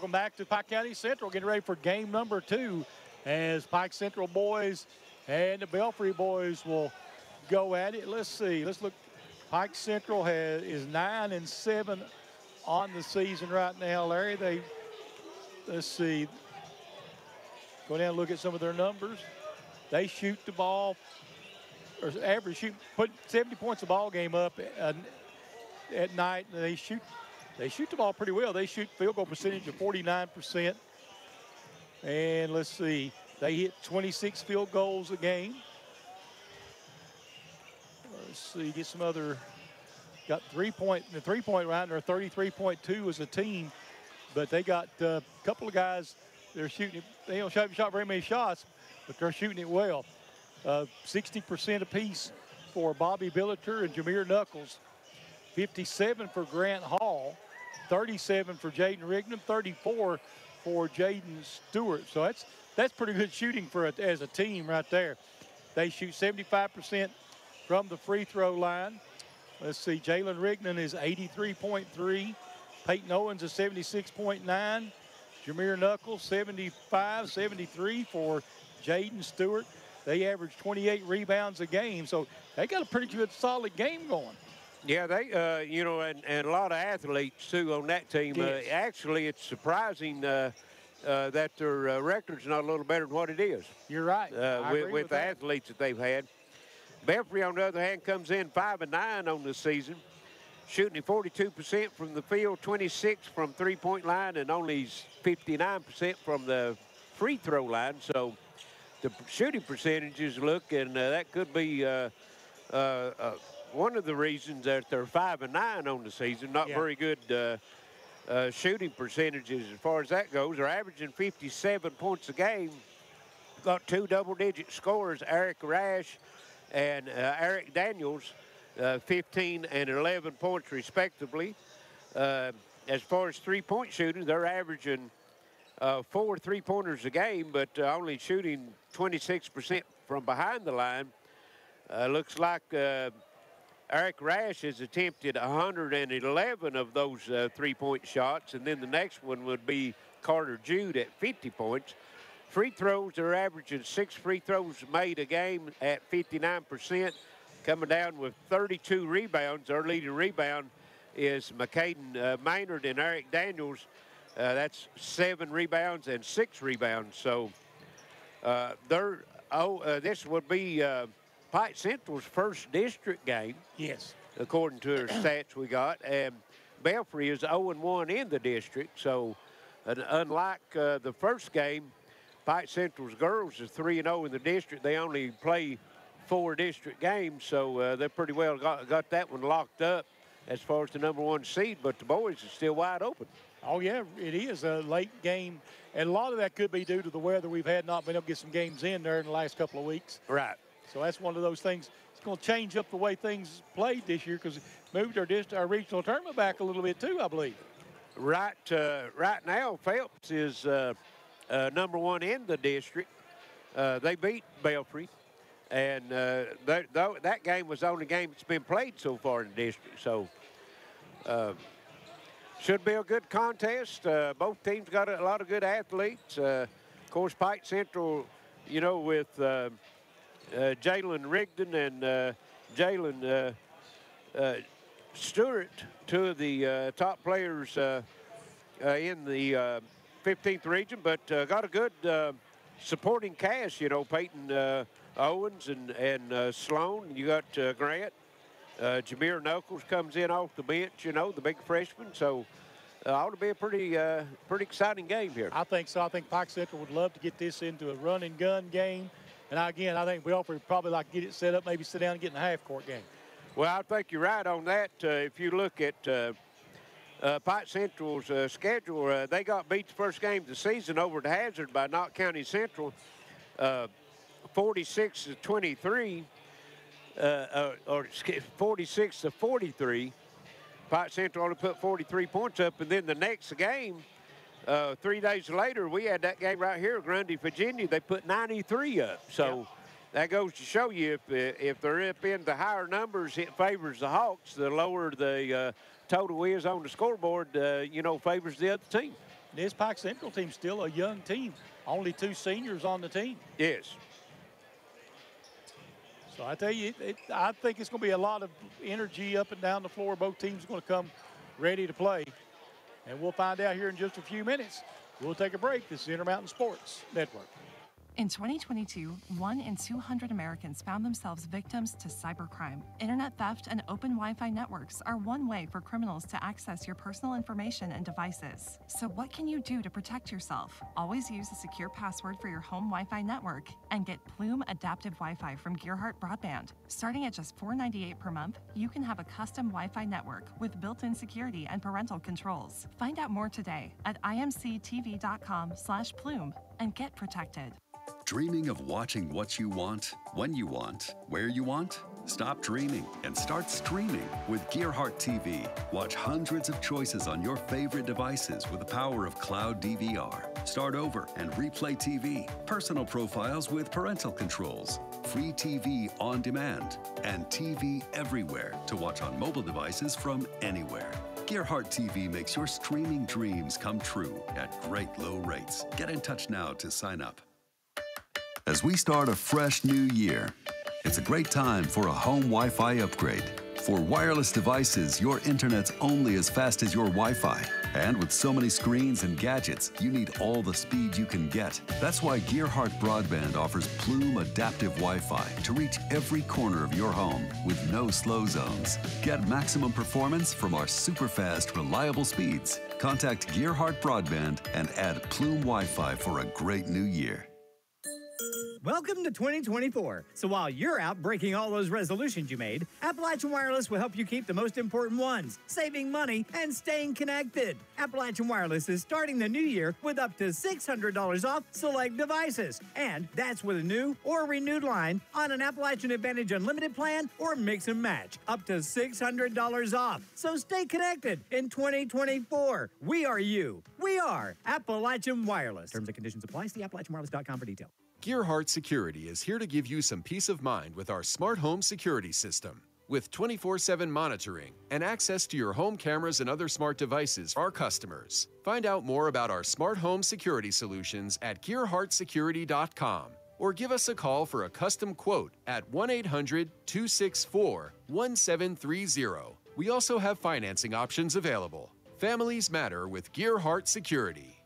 Welcome back to Pike County Central, getting ready for game number 2 as Pike Central boys and the Belfry boys will go at it. Let's see, let's look. Pike Central is 9-7 on the season right now, Larry. They, let's see, go down and look at some of their numbers. They shoot the ball, or average shoot, put 70 points a ball game up at night, and they shoot the ball pretty well. They shoot field goal percentage of 49%. And let's see, they hit 26 field goals a game. Let's see, get some other, got the three-point round, or 33.2 as a team, but they got a couple of guys, they're shooting, they don't shot very many shots, but they're shooting it well. 60% apiece for Bobby Billiter and Jameer Knuckles, 57 for Grant Hall, 37 for Jayden Rigdon, 34 for Jayden Stewart. So that's pretty good shooting for as a team right there. They shoot 75% from the free throw line. Let's see, Jalen Rigdon is 83.3, Peyton Owens is 76.9, Jameer Knuckles 75, 73 for Jayden Stewart. They average 28 rebounds a game, so they got a pretty good solid game going. Yeah, they, you know, and a lot of athletes, too, on that team. Yes. Actually, it's surprising that their record's not a little better than what it is. You're right. With the athletes that they've had. Belfry, on the other hand, comes in 5-9 on the season, shooting at 42% from the field, 26 from three-point line, and only 59% from the free throw line. So the shooting percentages look, and that could be one of the reasons that they're 5-9 on the season. Not very good shooting percentages as far as that goes. They're averaging 57 points a game. Got two double-digit scorers, Eric Rash and Eric Daniels, 15 and 11 points respectively. As far as three-point shooting, they're averaging 4 3-pointers a game, but only shooting 26% from behind the line. Looks like Eric Rash has attempted 111 of those three-point shots, and then the next one would be Carter Jude at 50 points. Free throws, they're averaging 6 free throws made a game at 59%, coming down with 32 rebounds. Our leading rebound is McCaden Maynard and Eric Daniels. That's 7 rebounds and 6 rebounds. So this would be Pike Central's first district game. Yes. According to our stats we got. And Belfry is 0-1 in the district. So unlike the first game, Pike Central's girls is 3-0 in the district. They only play 4 district games. So they pretty well got that one locked up as far as the number 1 seed. But the boys are still wide open. Oh, yeah, it is a late game. And a lot of that could be due to the weather we've had, not been able to get some games in there in the last couple of weeks. Right. So that's one of those things. It's going to change up the way things played this year because it moved our regional tournament back a little bit, too, I believe. Right, right now, Phelps is number 1 in the district. They beat Belfry. And that game was the only game that's been played so far in the district. So... should be a good contest. Both teams got a lot of good athletes. Of course, Pike Central, you know, with Jalen Rigdon and Jalen Stewart, two of the top players in the 15th region, but got a good supporting cast, you know, Peyton Owens and Sloan. You got Grant. Jameer Knuckles comes in off the bench, you know, the big freshman. So ought to be a pretty exciting game here. I think so. I think Pike Central would love to get this into a run-and-gun game. And, again, I think Belfry would probably like to get it set up, maybe sit down and get in a half-court game. Well, I think you're right on that. If you look at Pike Central's schedule, they got beat the first game of the season over at Hazard by Knott County Central, 46-23. 46-43. Pike Central only put 43 points up, and then the next game, 3 days later, we had that game right here, Grundy, Virginia. They put 93 up. So that goes to show you if they're up in the higher numbers, it favors the Hawks. The lower the total is on the scoreboard, you know, favors the other team. This Pike Central team's still a young team. Only two seniors on the team. Yes. So I tell you, I think it's going to be a lot of energy up and down the floor. Both teams are going to come ready to play. And we'll find out here in just a few minutes. We'll take a break. This is Intermountain Sports Network. In 2022, 1 in 200 Americans found themselves victims to cybercrime. Internet theft and open Wi-Fi networks are one way for criminals to access your personal information and devices. So what can you do to protect yourself? Always use a secure password for your home Wi-Fi network and get Plume Adaptive Wi-Fi from Gearheart Broadband. Starting at just $4.98 per month, you can have a custom Wi-Fi network with built-in security and parental controls. Find out more today at imctv.com/plume and get protected. Dreaming of watching what you want, when you want, where you want? Stop dreaming and start streaming with Gearheart TV. Watch hundreds of choices on your favorite devices with the power of cloud DVR. Start over and replay TV, personal profiles with parental controls, free TV on demand, and TV everywhere to watch on mobile devices from anywhere. Gearheart TV makes your streaming dreams come true at great low rates. Get in touch now to sign up. As we start a fresh new year, it's a great time for a home Wi-Fi upgrade. For wireless devices, your internet's only as fast as your Wi-Fi. And with so many screens and gadgets, you need all the speed you can get. That's why Gearheart Broadband offers Plume Adaptive Wi-Fi to reach every corner of your home with no slow zones. Get maximum performance from our super-fast, reliable speeds. Contact Gearheart Broadband and add Plume Wi-Fi for a great new year. Welcome to 2024. So while you're out breaking all those resolutions you made, Appalachian Wireless will help you keep the most important ones, saving money and staying connected. Appalachian Wireless is starting the new year with up to $600 off select devices. And that's with a new or renewed line on an Appalachian Advantage Unlimited plan or mix and match. Up to $600 off. So stay connected in 2024. We are you. We are Appalachian Wireless. Terms and conditions apply. See AppalachianWireless.com for details. Gearheart Security is here to give you some peace of mind with our smart home security system. With 24/7 monitoring and access to your home cameras and other smart devices for our customers. Find out more about our smart home security solutions at GearheartSecurity.com or give us a call for a custom quote at 1-800-264-1730. We also have financing options available. Families matter with Gearheart Security.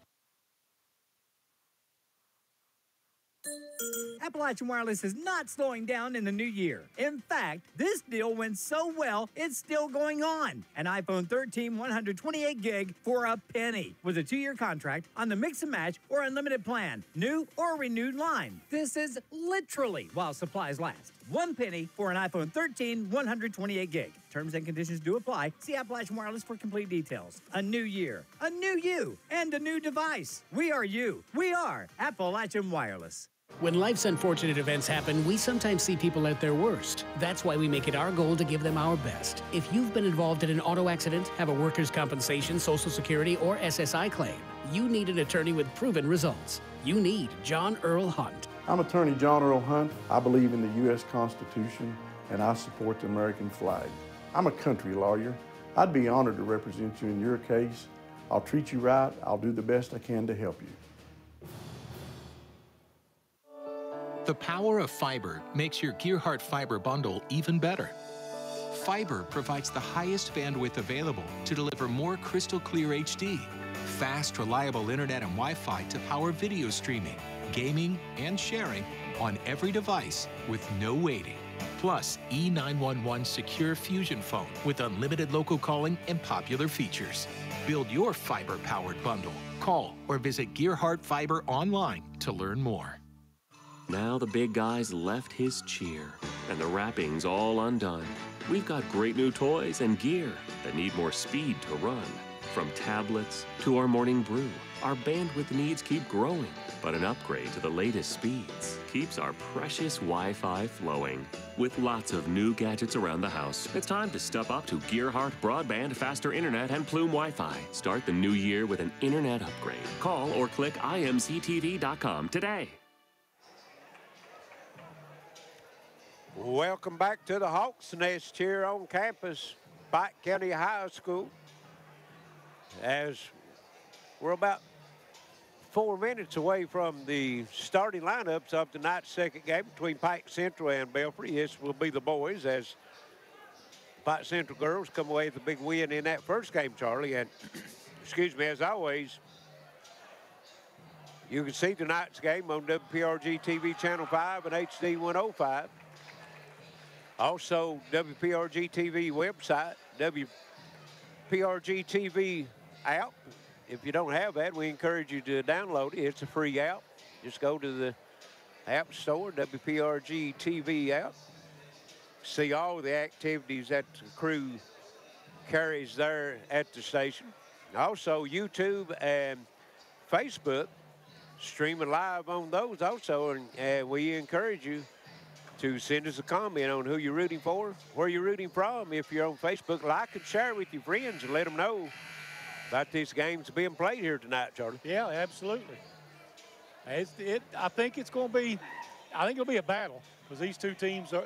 Appalachian Wireless is not slowing down in the new year. In fact, this deal went so well, it's still going on. An iPhone 13 128 gig for a penny with a 2-year contract on the mix and match or unlimited plan, new or renewed line. This is literally while supplies last. 1 penny for an iPhone 13 128 gig. Terms and conditions do apply. See Appalachian Wireless for complete details. A new year, a new you, and a new device. We are you. We are Appalachian Wireless. When life's unfortunate events happen, we sometimes see people at their worst. That's why we make it our goal to give them our best. If you've been involved in an auto accident, have a workers' compensation, Social Security, or SSI claim, you need an attorney with proven results. You need John Earl Hunt. I'm attorney John Earl Hunt. I believe in the U.S. Constitution, and I support the American flag. I'm a country lawyer. I'd be honored to represent you in your case. I'll treat you right. I'll do the best I can to help you. The power of fiber makes your Gearheart Fiber bundle even better. Fiber provides the highest bandwidth available to deliver more crystal clear HD, fast, reliable internet and Wi-Fi to power video streaming, gaming, and sharing on every device with no waiting. Plus, E911 Secure Fusion Phone with unlimited local calling and popular features. Build your fiber-powered bundle. Call or visit Gearheart Fiber online to learn more. Now the big guy's left his cheer, and the wrapping's all undone. We've got great new toys and gear that need more speed to run. From tablets to our morning brew, our bandwidth needs keep growing, but an upgrade to the latest speeds keeps our precious Wi-Fi flowing. With lots of new gadgets around the house, it's time to step up to Gearheart Broadband, faster internet, and Plume Wi-Fi. Start the new year with an internet upgrade. Call or click imctv.com today. Welcome back to the Hawks Nest here on campus, Pike County High School. As we're about 4 minutes away from the starting lineups of tonight's second game between Pike Central and Belfry. This will be the boys, as Pike Central girls come away with a big win in that first game, Charlie. And excuse me, as always, you can see tonight's game on WPRG-TV Channel 5 and HD 105. Also, WPRG-TV website, WPRG-TV app. If you don't have that, we encourage you to download it. It's a free app. Just go to the app store, WPRG-TV app. See all the activities that the crew carries there at the station. Also, YouTube and Facebook, streaming live on those also, and we encourage you to send us a comment on who you're rooting for, where you're rooting from. If you're on Facebook, like and share with your friends and let them know about these games being played here tonight, Charlie. Yeah, absolutely. I think it'll be a battle, because these two teams are,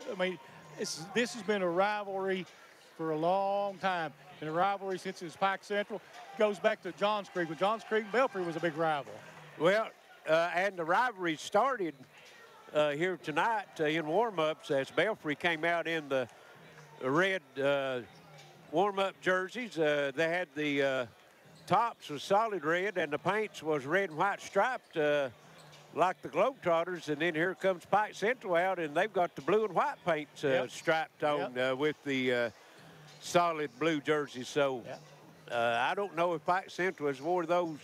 this has been a rivalry for a long time. And a rivalry since it was Pike Central. It goes back to Johns Creek. With Johns Creek, Belfry was a big rival. Well, and the rivalry started here tonight in warm-ups, as Belfry came out in the red warm-up jerseys. They had the tops was solid red, and the paints was red and white striped like the Globetrotters. And then here comes Pike Central out, and they've got the blue and white paints striped on with the solid blue jerseys. So I don't know if Pike Central has wore those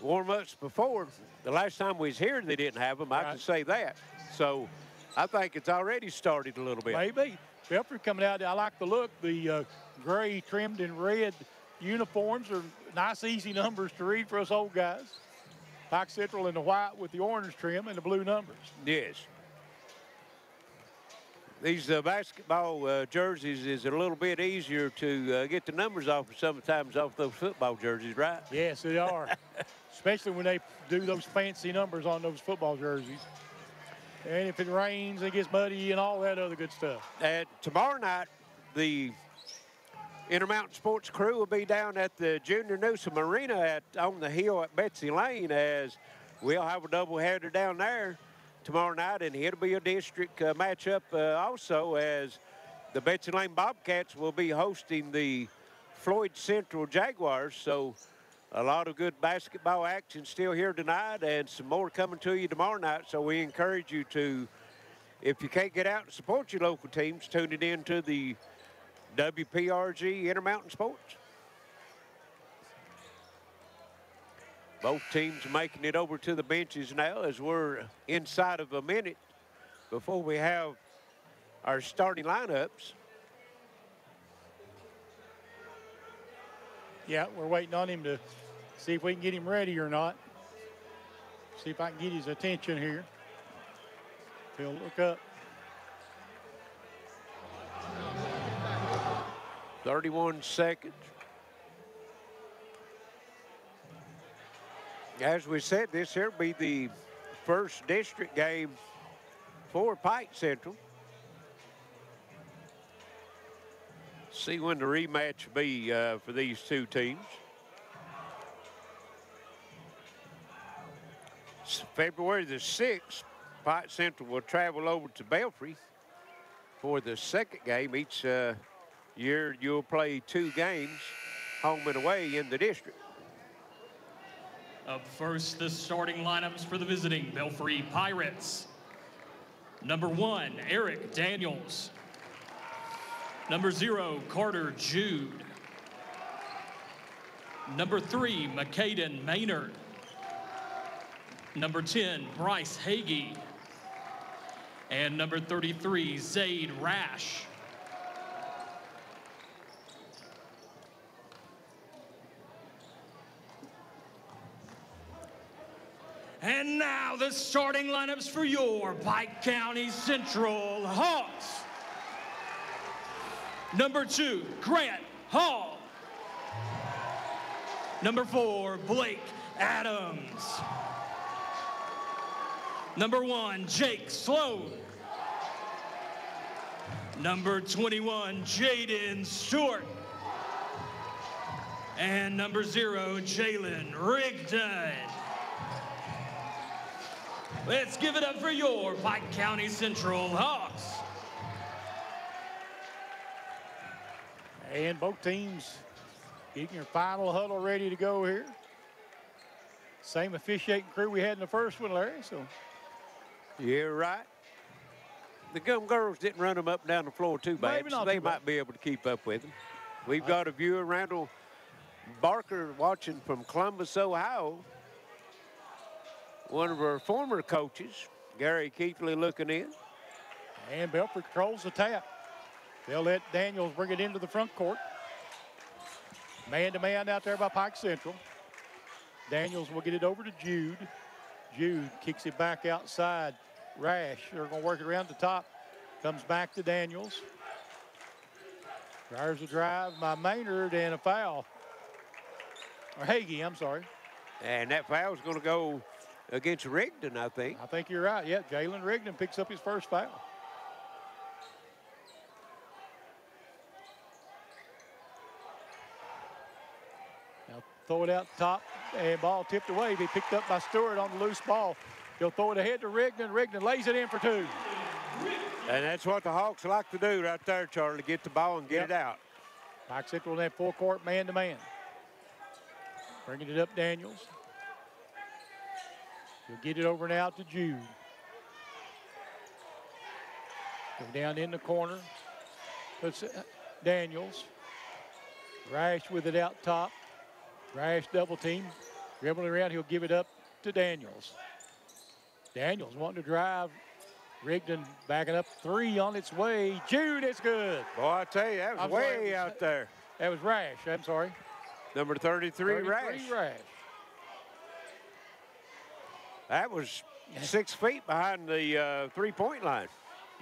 warm-ups before. The last time we was here, they didn't have them. I can say that. So I think it's already started a little bit. Maybe. Belfry coming out. I like the look. The gray trimmed in red uniforms are nice, easy numbers to read for us old guys. Pike Central in the white with the orange trim and the blue numbers. Yes. These basketball jerseys is a little bit easier to get the numbers off sometimes off those football jerseys, right? Yes, they are. Especially when they do those fancy numbers on those football jerseys. And if it rains, it gets muddy and all that other good stuff. And tomorrow night, the Intermountain Sports crew will be down at the Junior Newsom Arena on the hill at Betsy Lane, as we'll have a doubleheader down there tomorrow night, and it'll be a district matchup also, as the Betsy Lane Bobcats will be hosting the Floyd Central Jaguars. So a lot of good basketball action still here tonight, and some more coming to you tomorrow night. So we encourage you to, if you can't get out and support your local teams, tune it in to the WPRG Intermountain Sports. Both teams making it over to the benches now, as we're inside of a minute before we have our starting lineups. Yeah, we're waiting on him to see if we can get him ready or not. See if I can get his attention here. He'll look up. 31 seconds. As we said, this here will be the first district game for Pike Central. See when the rematch will be for these two teams. It's February the 6th, Pike Central will travel over to Belfry for the second game. Each year you'll play two games, home and away, in the district. Up first, the starting lineups for the visiting Belfry Pirates. Number 1, Eric Daniels. Number 0, Carter Jude. Number 3, McCaden Maynard. Number 10, Bryce Hagee. And number 33, Zayd Rash. And now the starting lineups for your Pike County Central Hawks. Number 2, Grant Hall. Number 4, Blake Adams. Number 1, Jake Sloan. Number 21, Jayden Stewart. And number 0, Jalen Rigdon. Let's give it up for your Pike County Central Hawks. And both teams getting your final huddle ready to go here. Same officiating crew we had in the first one, Larry, so. Yeah, right. The Gum Girls didn't run them up and down the floor too bad, so they might be able to keep up with them. We've got a viewer, Randall Barker, watching from Columbus, Ohio. One of our former coaches, Gary Keithley, looking in. And Belfry controls the tap. They'll let Daniels bring it into the front court. Man-to-man out there by Pike Central. Daniels will get it over to Jude. Jude kicks it back outside. Rash, they're going to work it around the top. Comes back to Daniels. There's a drive by Maynard and a foul. Or Hagee, I'm sorry. And that foul's going to go against Rigdon, I think. I think you're right, yeah. Jalen Rigdon picks up his first foul. Now throw it out top, and ball tipped away. Be picked up by Stewart on the loose ball. He'll throw it ahead to Rigdon. Rigdon lays it in for two. And that's what the Hawks like to do right there, Charlie, get the ball and get it out. Pike Central in that full court man-to-man. Bringing it up, Daniels. He'll get it over now to Jude. Go down in the corner. Puts Daniels. Rash with it out top. Rash double team. Dribbling around, he'll give it up to Daniels. Daniels wanting to drive. Rigdon backing up, three on its way. Jude, it's good. Boy, I tell you, that was way out there. That was Rash, I'm sorry. Number 33, Rash. That was 6 feet behind the three-point line.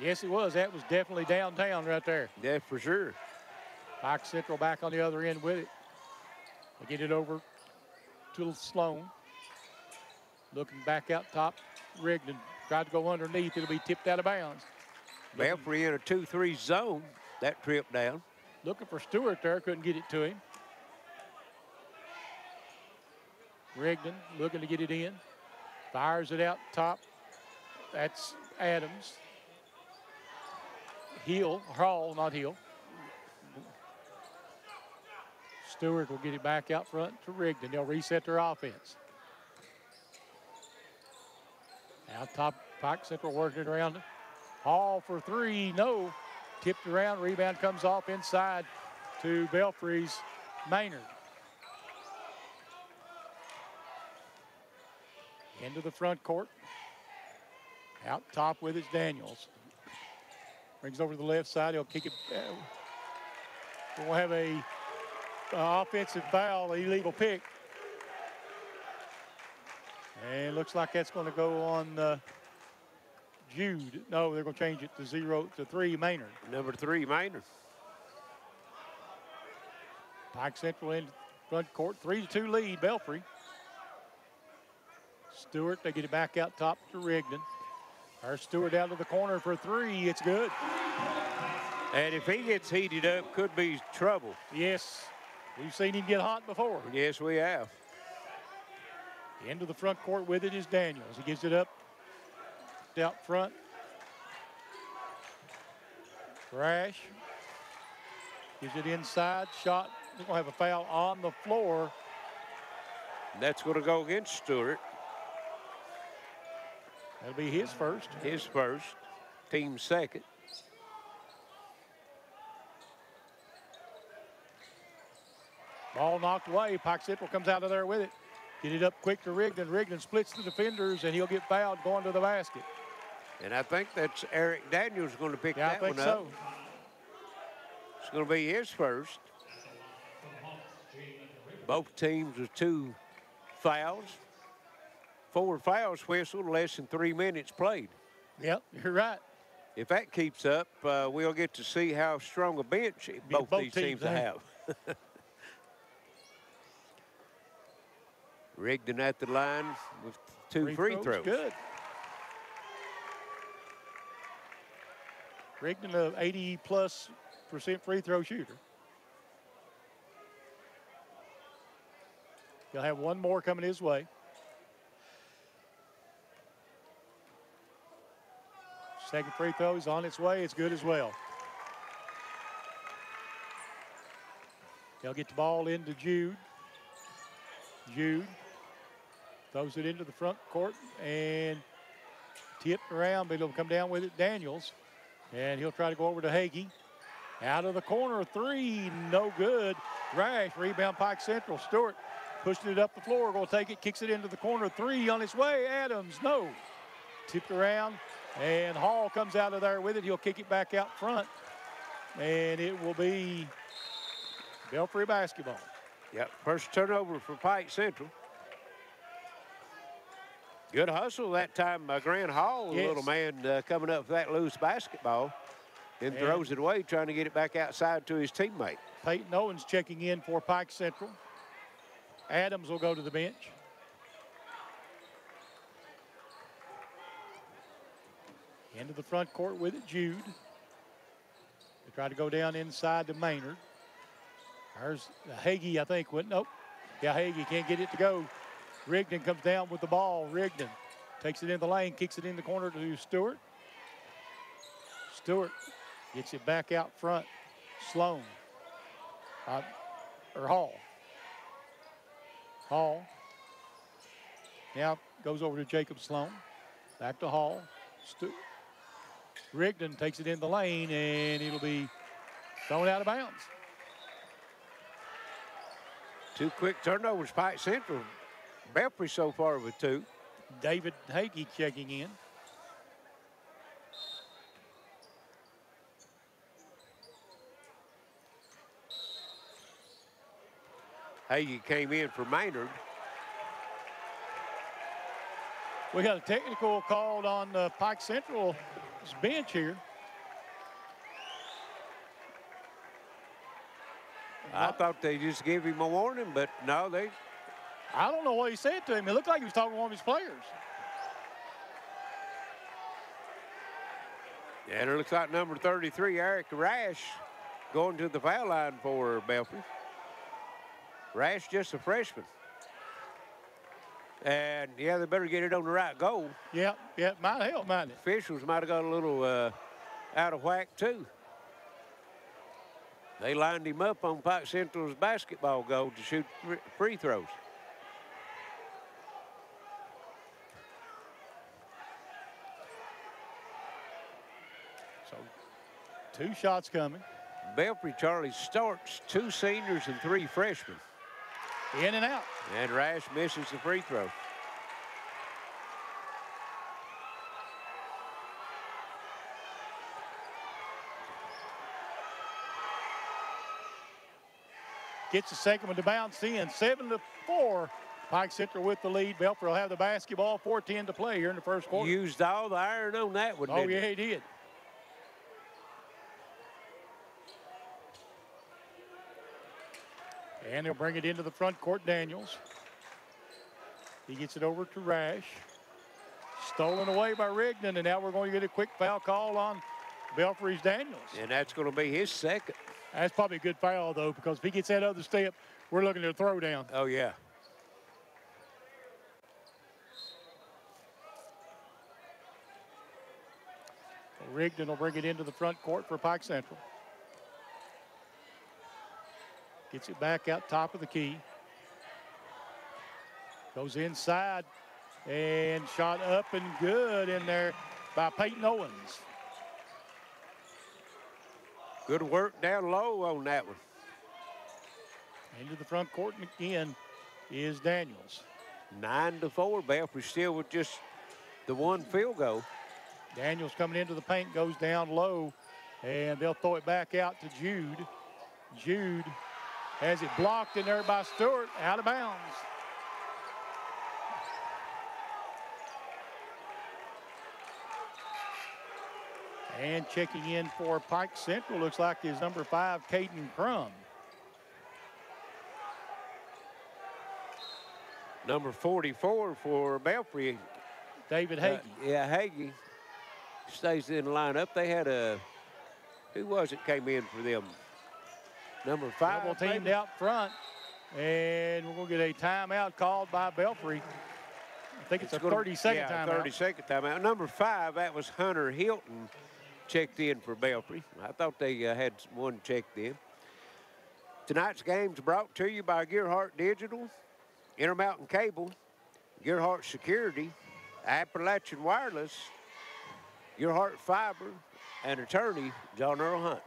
Yes, it was. That was definitely downtown right there. Yeah, for sure. Pike Central back on the other end with it. They get it over to Sloan. Looking back out top, Rigdon tried to go underneath. It'll be tipped out of bounds. Belfry in a 2-3 zone that trip down. Looking for Stewart there, couldn't get it to him. Rigdon looking to get it in. Fires it out top. That's Adams. Hall. Stewart will get it back out front to Rigdon. They'll reset their offense. Out top, Pike Central working it around. Hall for three, no. Tipped around, rebound comes off inside to Belfry's Maynard. Into the front court. Out top with his Daniels. Brings over to the left side. He'll kick it. We'll have a offensive foul, illegal pick. And looks like that's going to go on Jude. No, they're going to change it to three, Maynard. Number three, Maynard. Pike Central in front court. 3-2 lead, Belfry. Stewart, they get it back out top to Rigdon. There's Stewart down to the corner for three. It's good. And if he gets heated up, could be trouble. Yes. We've seen him get hot before. Yes, we have. Into the front court with it is Daniels. He gives it up out front. Rash gives it inside. Shot. They're going to have a foul on the floor. That's going to go against Stewart. That'll be his first. His first, team second. Ball knocked away. Pike Central comes out of there with it. Get it up quick to Rigdon. Rigdon splits the defenders, and he'll get fouled going to the basket. And I think that's Eric Daniels going to pick that one up. It's going to be his first. Both teams with two fouls. Four fouls whistled, less than 3 minutes played. Yep, you're right. If that keeps up, we'll get to see how strong a bench both these teams have. Rigdon at the line with two free throws. Good. Rigdon, an 80+% free throw shooter. He'll have one more coming his way. Second free throw is on its way. It's good as well. They'll get the ball into Jude. Jude throws it into the front court and tipped around, but it'll come down with it. Daniels, and he'll try to go over to Hagee. Out of the corner, three, no good. Rash, rebound Pike Central. Stewart pushing it up the floor, gonna take it, kicks it into the corner, three on its way. Adams, no. Tipped around, and Hall comes out of there with it. He'll kick it back out front, and it will be Belfry basketball. Yep, first turnover for Pike Central. Good hustle that time by Grant Hall, the little man coming up for that loose basketball, and throws it away, trying to get it back outside to his teammate. Peyton Owens checking in for Pike Central. Adams will go to the bench. Into the front court with it, Jude. They try to go down inside to Maynard. There's Hagee, I think, nope. Yeah, Hagee can't get it to go. Rigdon comes down with the ball. Rigdon takes it in the lane, kicks it in the corner to Stewart. Stewart gets it back out front. Sloan, or Hall. Hall now goes over to Jacob Sloan. Back to Hall. Rigdon takes it in the lane, and it'll be thrown out of bounds. Two quick turnovers, Pike Central. Belfry so far with two. David Hagee checking in. Hagee came in for Maynard. We got a technical called on Pike Central's bench here. I thought they just gave him a warning, but no, they... I don't know what he said to him. It looked like he was talking to one of his players. Yeah, and it looks like number 33, Eric Rash, going to the foul line for Belfry. Rash just a freshman. And, yeah, they better get it on the right goal. Yeah, yeah, it might help, mightn't it? Officials might have got a little out of whack, too. They lined him up on Pike Central's basketball goal to shoot free throws. So, two shots coming. Belfry, Charlie starts, two seniors and three freshmen. In and out. And Rash misses the free throw. Gets the second one to bounce in. 7-4. Pike Central with the lead. Belfry will have the basketball. 4:10 to play here in the first quarter. Used all the iron on that one, didn't he? Oh, yeah, he did. And they'll bring it into the front court, Daniels. He gets it over to Rash. Stolen away by Rigdon, and now we're going to get a quick foul call on Belfry's Daniels. And that's going to be his second. That's probably a good foul, though, because if he gets that other step, we're looking at a throwdown. Oh, yeah. Rigdon will bring it into the front court for Pike Central. Gets it back out top of the key. Goes inside and shot up and good in there by Peyton Owens. Good work down low on that one. Into the front court and again is Daniels. 9-4, Belfry still with just the one field goal. Daniels coming into the paint, goes down low, and they'll throw it back out to Jude. Jude has it blocked in there by Stewart, out of bounds. And checking in for Pike Central looks like is number 5, Caden Crum. Number 44 for Belfry. David Hagee. Yeah, Hagee stays in the lineup. They had a, who was it came in for them? Number 5. Double teamed out front, and we're going to get a timeout called by Belfry. I think it's a 32nd timeout. 32nd timeout. Number 5, that was Hunter Hilton, checked in for Belfry. I thought they had one checked in. Tonight's game's brought to you by Gearheart Digital, Intermountain Cable, Gearheart Security, Appalachian Wireless, Gearheart Fiber, and attorney John Earl Hunt.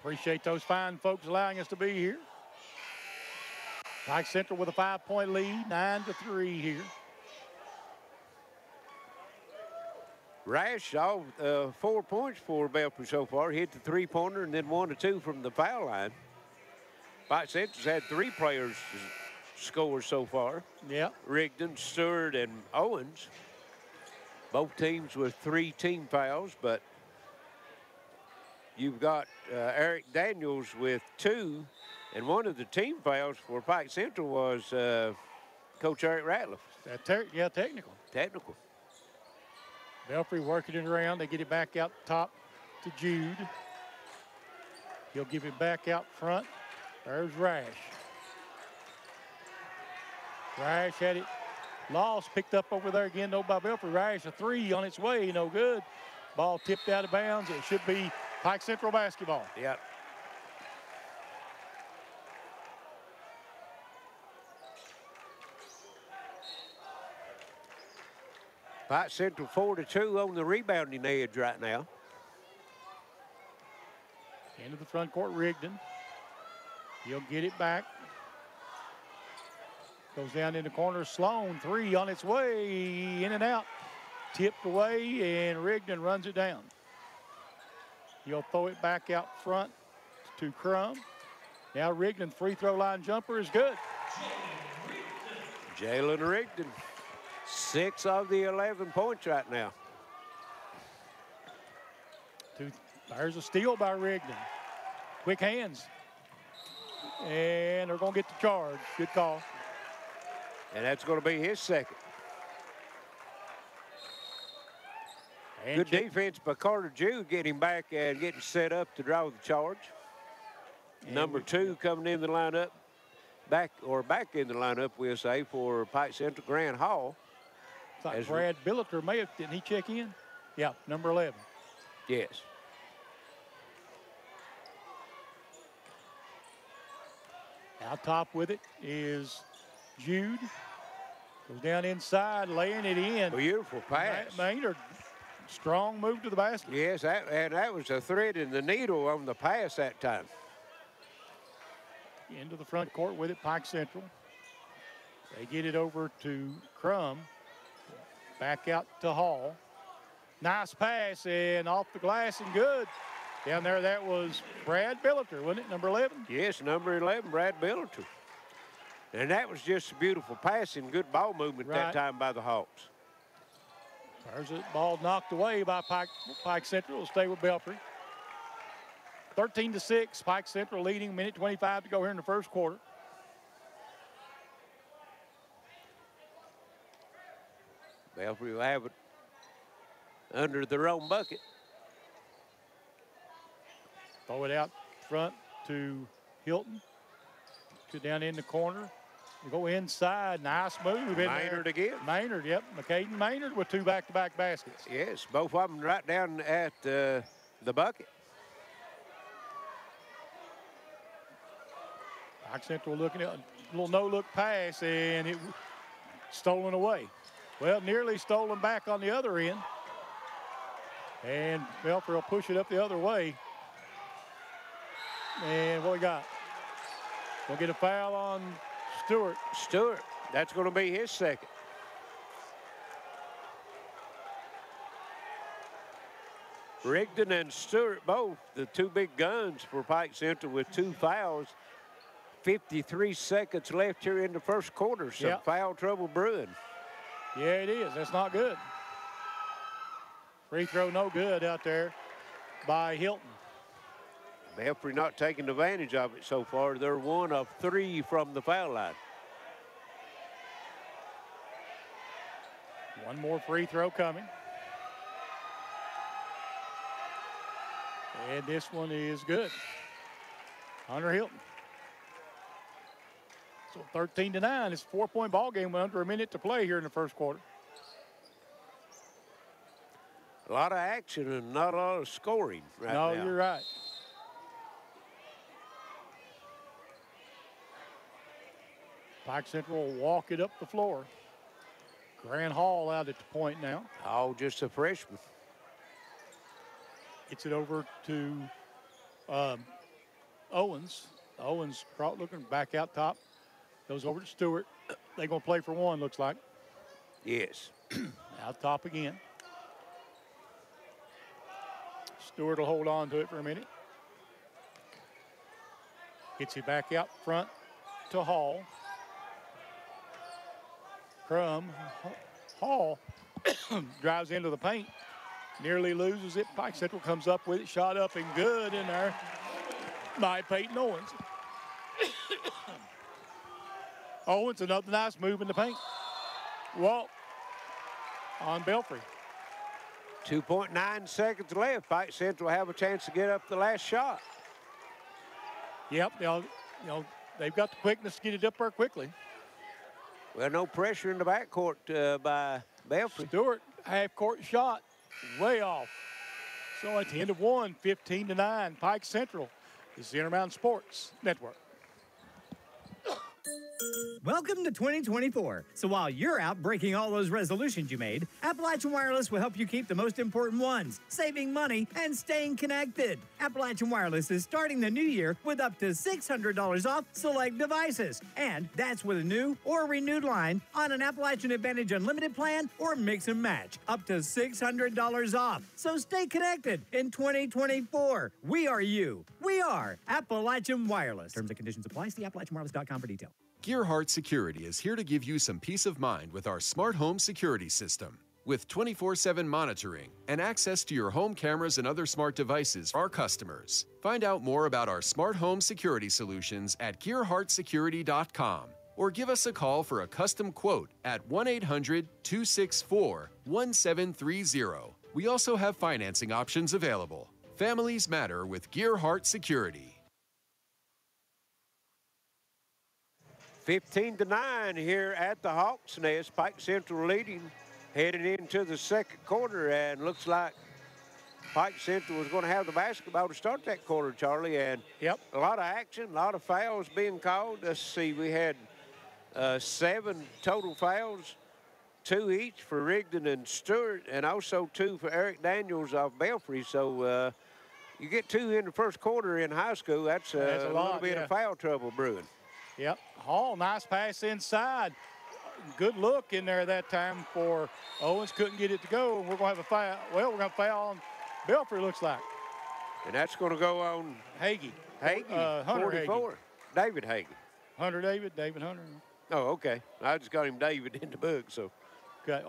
Appreciate those fine folks allowing us to be here. Pike Central with a 5-point lead, 9-3 here. Rash, all 4 points for Belfry so far. Hit the three-pointer and then 1 to 2 from the foul line. Pike Central's had 3 players score so far. Yeah. Rigdon, Stewart, and Owens. Both teams with 3 team fouls, but you've got Eric Daniels with 2, and one of the team fouls for Pike Central was Coach Eric Ratliff. Yeah, technical. Technical. Belfry working it around. They get it back out top to Jude. He'll give it back out front. There's Rash. Rash had it lost, picked up over there again, though, by Belfry. Rash, a 3 on its way, no good. Ball tipped out of bounds. It should be Pike Central basketball. Yep. Pike Central 4-2 on the rebounding edge right now. Into the front court, Rigdon. He'll get it back. Goes down in the corner, Sloan, 3 on its way, in and out. Tipped away, and Rigdon runs it down. He'll throw it back out front to Crum. Now Rigdon, free throw line jumper is good. Jalen Rigdon. 6 of the 11 points right now. There's a steal by Rigdon. Quick hands. And they're going to get the charge. Good call. And that's going to be his 2nd. And good defense by Carter Jude, getting back and getting set up to draw the charge. And number 2 coming in the lineup. Back in the lineup, we'll say, for Pike Central, Grant Hall. Like Brad Billiter may have, didn't he check in? Yeah, number 11. Yes. Out top with it is Jude. Goes down inside, laying it in. Beautiful pass. Maynard, strong move to the basket. Yes, and that was a thread in the needle on the pass that time. Into the front court with it, Pike Central. They get it over to Crum. Back out to Hall. Nice pass and off the glass and good. Down there, that was Brad Billiter, wasn't it, number 11? Yes, number 11, Brad Billiter. And that was just a beautiful pass and good ball movement right that time by the Hawks. There's a ball knocked away by Pike Central. It'll stay with Belfry. 13-6, Pike Central leading, minute 25 to go here in the first quarter. Belfry will have it under their own bucket. Throw it out front to Hilton. Put it down in the corner. They go inside, nice move. Maynard again. Maynard, yep, McCaden Maynard with 2 back-to-back baskets. Yes, both of them right down at the bucket. Pike Central looking at a little no-look pass, and it stolen away. Well, nearly stolen back on the other end. And Belfry will push it up the other way. And what we got? We'll get a foul on Stewart. Stewart, that's going to be his 2nd. Rigdon and Stewart both, the 2 big guns for Pike Central with 2 fouls. 53 seconds left here in the first quarter. Some foul trouble brewing. Yeah, it is. That's not good. Free throw no good out there by Hilton. Belfry not taking advantage of it so far. They're 1 of 3 from the foul line. One more free throw coming. And this one is good. Hunter Hilton. So 13-9, it's a 4-point ball game with under a minute to play here in the first quarter. A lot of action and not a lot of scoring right now. No, you're right. Pike Central will walk it up the floor. Grant Hall out at the point now. Hall, just a freshman. Gets it over to Owens. Owens looking back out top. Goes over to Stewart. They're going to play for one, looks like. Yes. Out top again. Stewart will hold on to it for a minute. Gets it back out front to Hall. Crum. Hall drives into the paint. Nearly loses it. Pike Central comes up with it. Shot up and good in there by Peyton Owens. Owens, another nice move in the paint. Walk on Belfry. 2.9 seconds left. Pike Central have a chance to get up the last shot. Yep, they've got the quickness to get it up there quickly. Well, no pressure in the backcourt by Belfry. Stewart, half-court shot, way off. So at the end of one, 15-9, Pike Central. This is the Intermountain Sports Network. Welcome to 2024. So while you're out breaking all those resolutions you made, Appalachian Wireless will help you keep the most important ones, saving money and staying connected. Appalachian Wireless is starting the new year with up to $600 off select devices. And that's with a new or renewed line on an Appalachian Advantage Unlimited plan or mix and match. Up to $600 off. So stay connected in 2024. We are you. We are Appalachian Wireless. Terms and conditions apply. See AppalachianWireless.com for details. Gearheart Security is here to give you some peace of mind with our smart home security system. With 24/7 monitoring and access to your home cameras and other smart devices for our customers. Find out more about our smart home security solutions at GearheartSecurity.com or give us a call for a custom quote at 1-800-264-1730. We also have financing options available. Families matter with Gearheart Security. 15-9 here at the Hawks Nest. Pike Central leading, headed into the second quarter, and looks like Pike Central is going to have the basketball to start that quarter, Charlie. And yep, a lot of action, a lot of fouls being called. Let's see, we had 7 total fouls, 2 each for Rigdon and Stewart, and also 2 for Eric Daniels of Belfry. So you get 2 in the first quarter in high school, that's a lot, little bit of foul trouble brewing. Yep, Hall, nice pass inside. Good look in there that time for Owens. Couldn't get it to go. We're going to have a foul. Well, we're going to foul on Belfry, looks like. And that's going to go on Hagee. Hagee, Hunter 44. Hagee. David Hagee. Hunter David, David Hunter. Oh, okay. I just got him David in the book, so. Okay.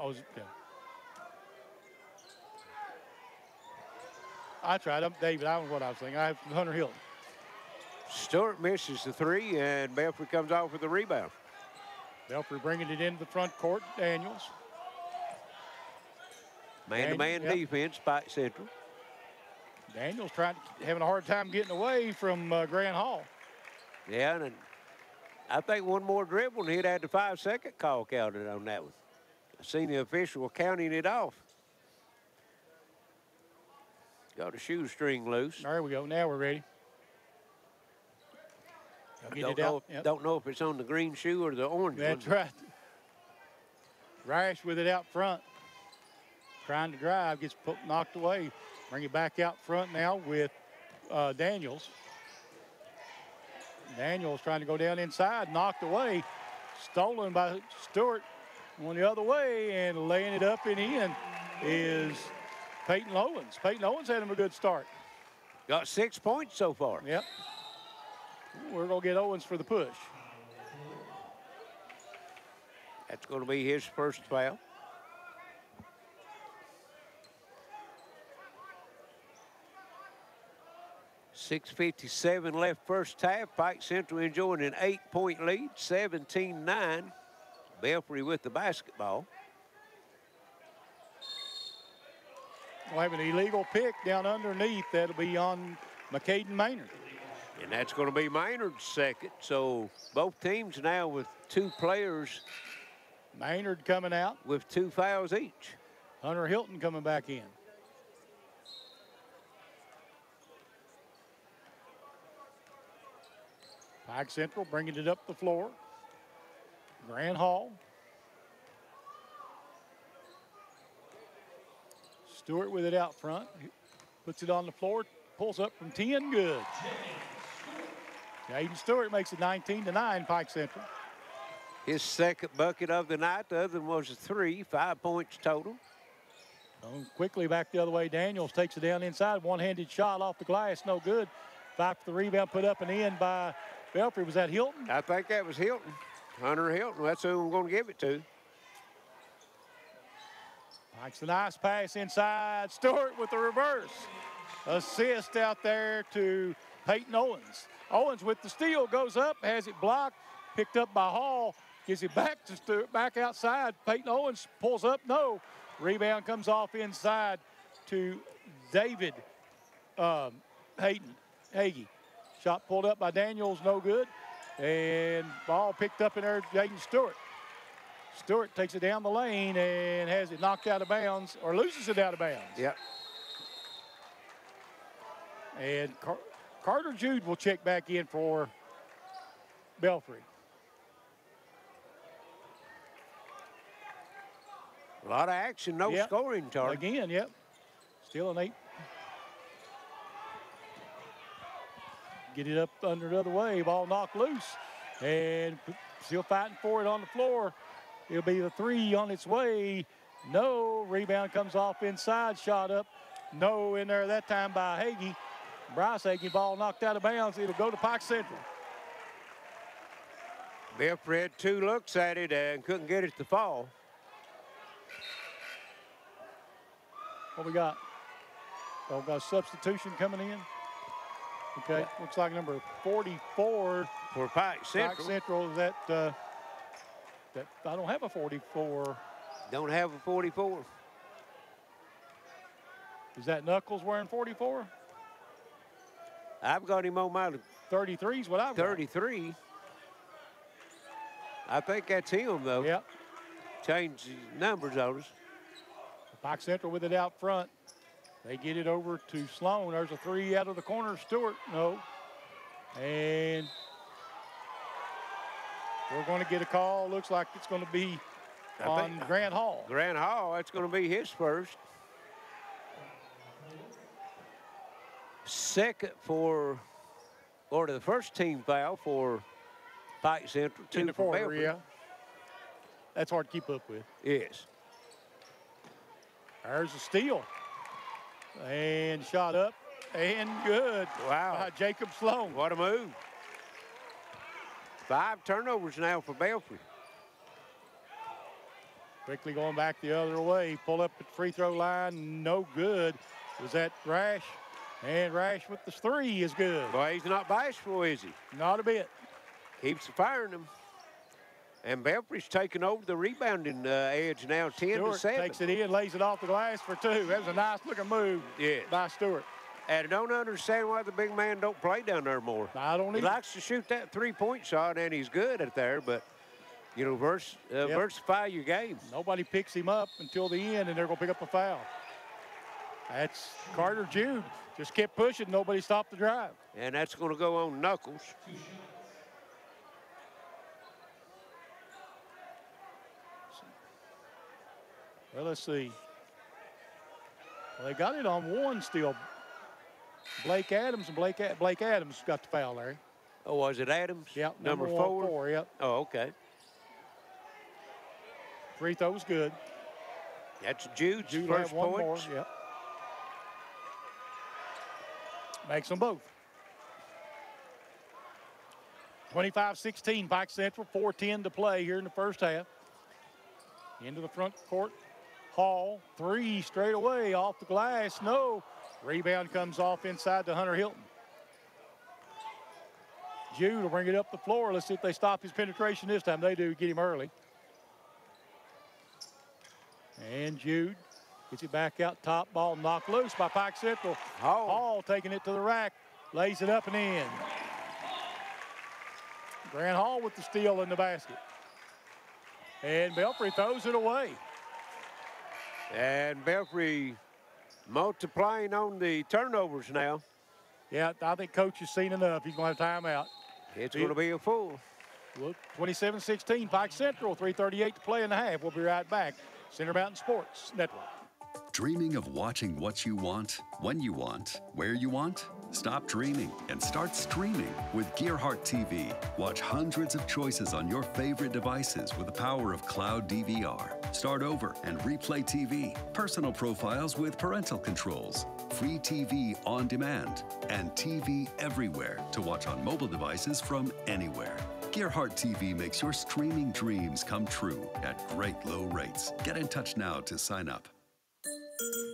I tried. I'm David. I don't know what I was thinking. I have Hunter Hilton. Stewart misses the 3, and Belfry comes off with the rebound. Belfry bringing it into the front court, Daniels. Man-to-man defense, Pike Central. Daniels having a hard time getting away from Grant Hall. Yeah, and I think one more dribble, and he'd had the 5-second call counted on that one. I seen the official counting it off. Got a shoestring loose. There we go, now we're ready. Don't know if it's on the green shoe or the orange one. That's right. Rash with it out front. Trying to drive, gets knocked away. Bring it back out front now with Daniels. Daniels trying to go down inside, knocked away. Stolen by Stewart. Going the other way and laying it up and in is Peyton Owens. Peyton Owens had him a good start. Got 6 points so far. Yep. We're going to get Owens for the push. That's going to be his first foul. $6:57 left first half. Pike Central enjoying an 8-point lead, 17-9. Belfry with the basketball. We'll have an illegal pick down underneath. That'll be on McCaden Maynard. And that's going to be Maynard's second. So both teams now with two players. Maynard coming out. With two fouls each. Hunter Hilton coming back in. Pike Central bringing it up the floor. Grant Hall. Stewart with it out front. Puts it on the floor. Pulls up from 10, good. Jayden Stewart makes it 19-9, Pike Central. His second bucket of the night. The other one was a three, 5 points total. Going quickly back the other way. Daniels takes it down inside. One-handed shot off the glass, no good. Five for the rebound, put up and in by Belfry. Was that Hilton? I think that was Hilton. Hunter Hilton, that's who we're going to give it to. Pike's a nice pass inside. Stewart with the reverse. Assist out there to Peyton Owens. Owens with the steal, goes up, has it blocked, picked up by Hall, gives it back to Stewart, back outside. Peyton Owens pulls up, no. Rebound comes off inside to David Hagee. Shot pulled up by Daniels, no good. And ball picked up in there, Jayden Stewart. Stewart takes it down the lane and has it knocked out of bounds, or loses it out of bounds. Yep. And Carter Jude will check back in for Belfry. A lot of action, no scoring target. Again, yep. Still an eight. Get it up under the other way, ball knocked loose. And still fighting for it on the floor. It'll be the three on its way. No, rebound comes off inside, shot up. No, in there that time by Hagee. Bryce Hagee, ball knocked out of bounds. It'll go to Pike Central. Belfry had two looks at it and couldn't get it to fall. What we got? Oh, got a substitution coming in. Okay, looks like number 44 for Pike Central. Pike Central, that I don't have a 44. Don't have a 44. Is that Knuckles wearing 44? I've got him on my 33 is what I've got. 33. I think that's him, though. Yep. Changed the numbers on us. Pike Central with it out front. They get it over to Sloan. There's a three out of the corner. Stewart, no. And we're going to get a call. Looks like it's going to be on Grant Hall. Grant Hall, that's going to be his first. Second for, or the first team foul for Pike Central, two for Belfry. Yeah. That's hard to keep up with. Yes. There's a steal. And shot up, and good. Wow. By Jacob Sloan. What a move. 5 turnovers now for Belfry. Quickly going back the other way. Pull up at free throw line, no good. Was that Rash? And Rash with the three is good. Boy, he's not bashful, is he? Not a bit. Keeps firing him. And Belfry's taking over the rebounding edge now, 10-7. Takes it in, lays it off the glass for two. That was a nice-looking move by Stewart. And I don't understand why the big man don't play down there more. I don't either. He likes to shoot that three-point shot, and he's good at there, but, you know, versify your game. Nobody picks him up until the end, and they're going to pick up a foul. That's Carter Jude. Just kept pushing. Nobody stopped the drive. And that's going to go on Knuckles. Well, let's see. Well, they got it on one still. Blake Adams, and Blake Adams got the foul, Larry. Oh, was it Adams? Yep. Number four, yep. Oh, okay. Free throw's good. That's Jude's first point. Yep. Makes them both. 25-16, Pike Central, 4:10 to play here in the first half. Into the front court, Hall, three straight away, off the glass, no. Rebound comes off inside to Hunter Hilton. Jude will bring it up the floor. Let's see if they stop his penetration this time. They do, get him early. And Jude. Gets it back out top, ball knocked loose by Pike Central. Hall taking it to the rack, lays it up and in. Grant Hall with the steal in the basket. And Belfry throws it away. And Belfry multiplying on the turnovers now. Yeah, I think Coach has seen enough. He's going to have a timeout. It's going to be a full. Look, 27-16, Pike Central, 3:38 to play in the half. We'll be right back. Intermountain Sports Network. Dreaming of watching what you want, when you want, where you want? Stop dreaming and start streaming with Gearheart TV. Watch hundreds of choices on your favorite devices with the power of cloud DVR. Start over and replay TV, personal profiles with parental controls, free TV on demand, and TV everywhere to watch on mobile devices from anywhere. Gearheart TV makes your streaming dreams come true at great low rates. Get in touch now to sign up.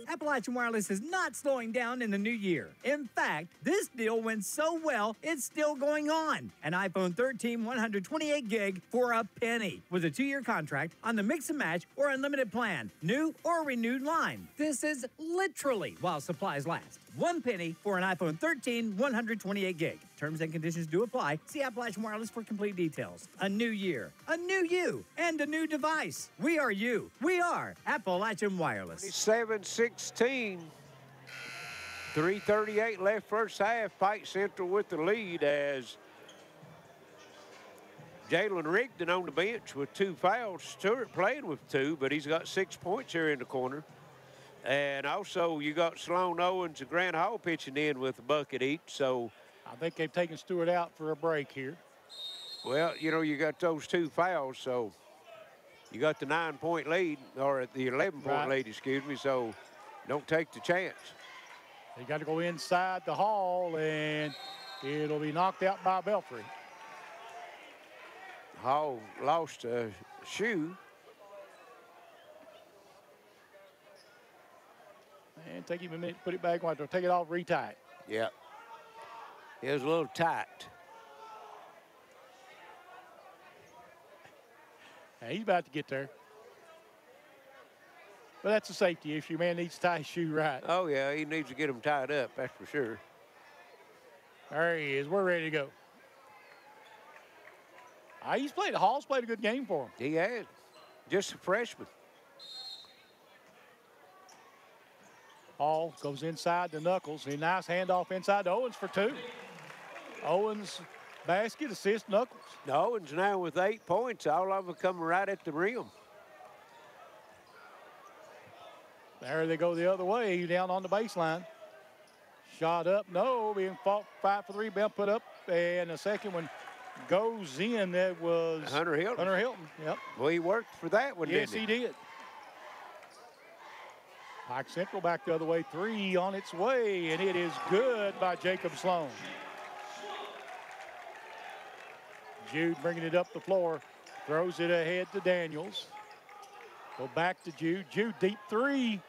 Appalachian Wireless is not slowing down in the new year. In fact, this deal went so well, it's still going on. An iPhone 13 128 gig for a penny with a 2-year contract on the mix and match or unlimited plan, new or renewed line. This is literally while supplies last. 1 penny for an iPhone 13 128 gig. Terms and conditions do apply. See Appalachian Wireless for complete details. A new year, a new you, and a new device. We are you. We are Appalachian Wireless. 7-16. 3:38 left first half. Pike Central with the lead as Jalen Rigdon on the bench with 2 fouls. Stewart played with 2, but he's got 6 points here in the corner. And also you got Sloan Owens and Grant Hall pitching in with a bucket each. So I think they've taken Stewart out for a break here. Well, you know, you got those 2 fouls, so you got the 9-point lead, or the 11-point lead, excuse me, so don't take the chance. They got to go inside the Hall, and it'll be knocked out by Belfry. Hall lost a shoe. And take him a minute, put it back on. Take it off, retie it. Yeah. It was a little tight. Now he's about to get there. But that's a safety issue. Man needs to tie his shoe right. Oh, yeah, he needs to get him tied up, that's for sure. There he is. We're ready to go. Hall's played a good game for him. He has. Just a freshman. Hall goes inside to Knuckles. A nice handoff inside to Owens for 2. Owens basket, assist, Knuckles. Owens now with 8 points. All of them coming right at the rim. There they go the other way, down on the baseline. Shot up, no, being fought 5 for 3, bell put up, and the second one goes in. That was Hunter Hilton. Hunter Hilton, yep. Well, he worked for that one, didn't he? Yes, he did. Pike Central back the other way, 3 on its way, and it is good by Jacob Sloan. Jude bringing it up the floor, throws it ahead to Daniels. Go back to Jude, deep 3.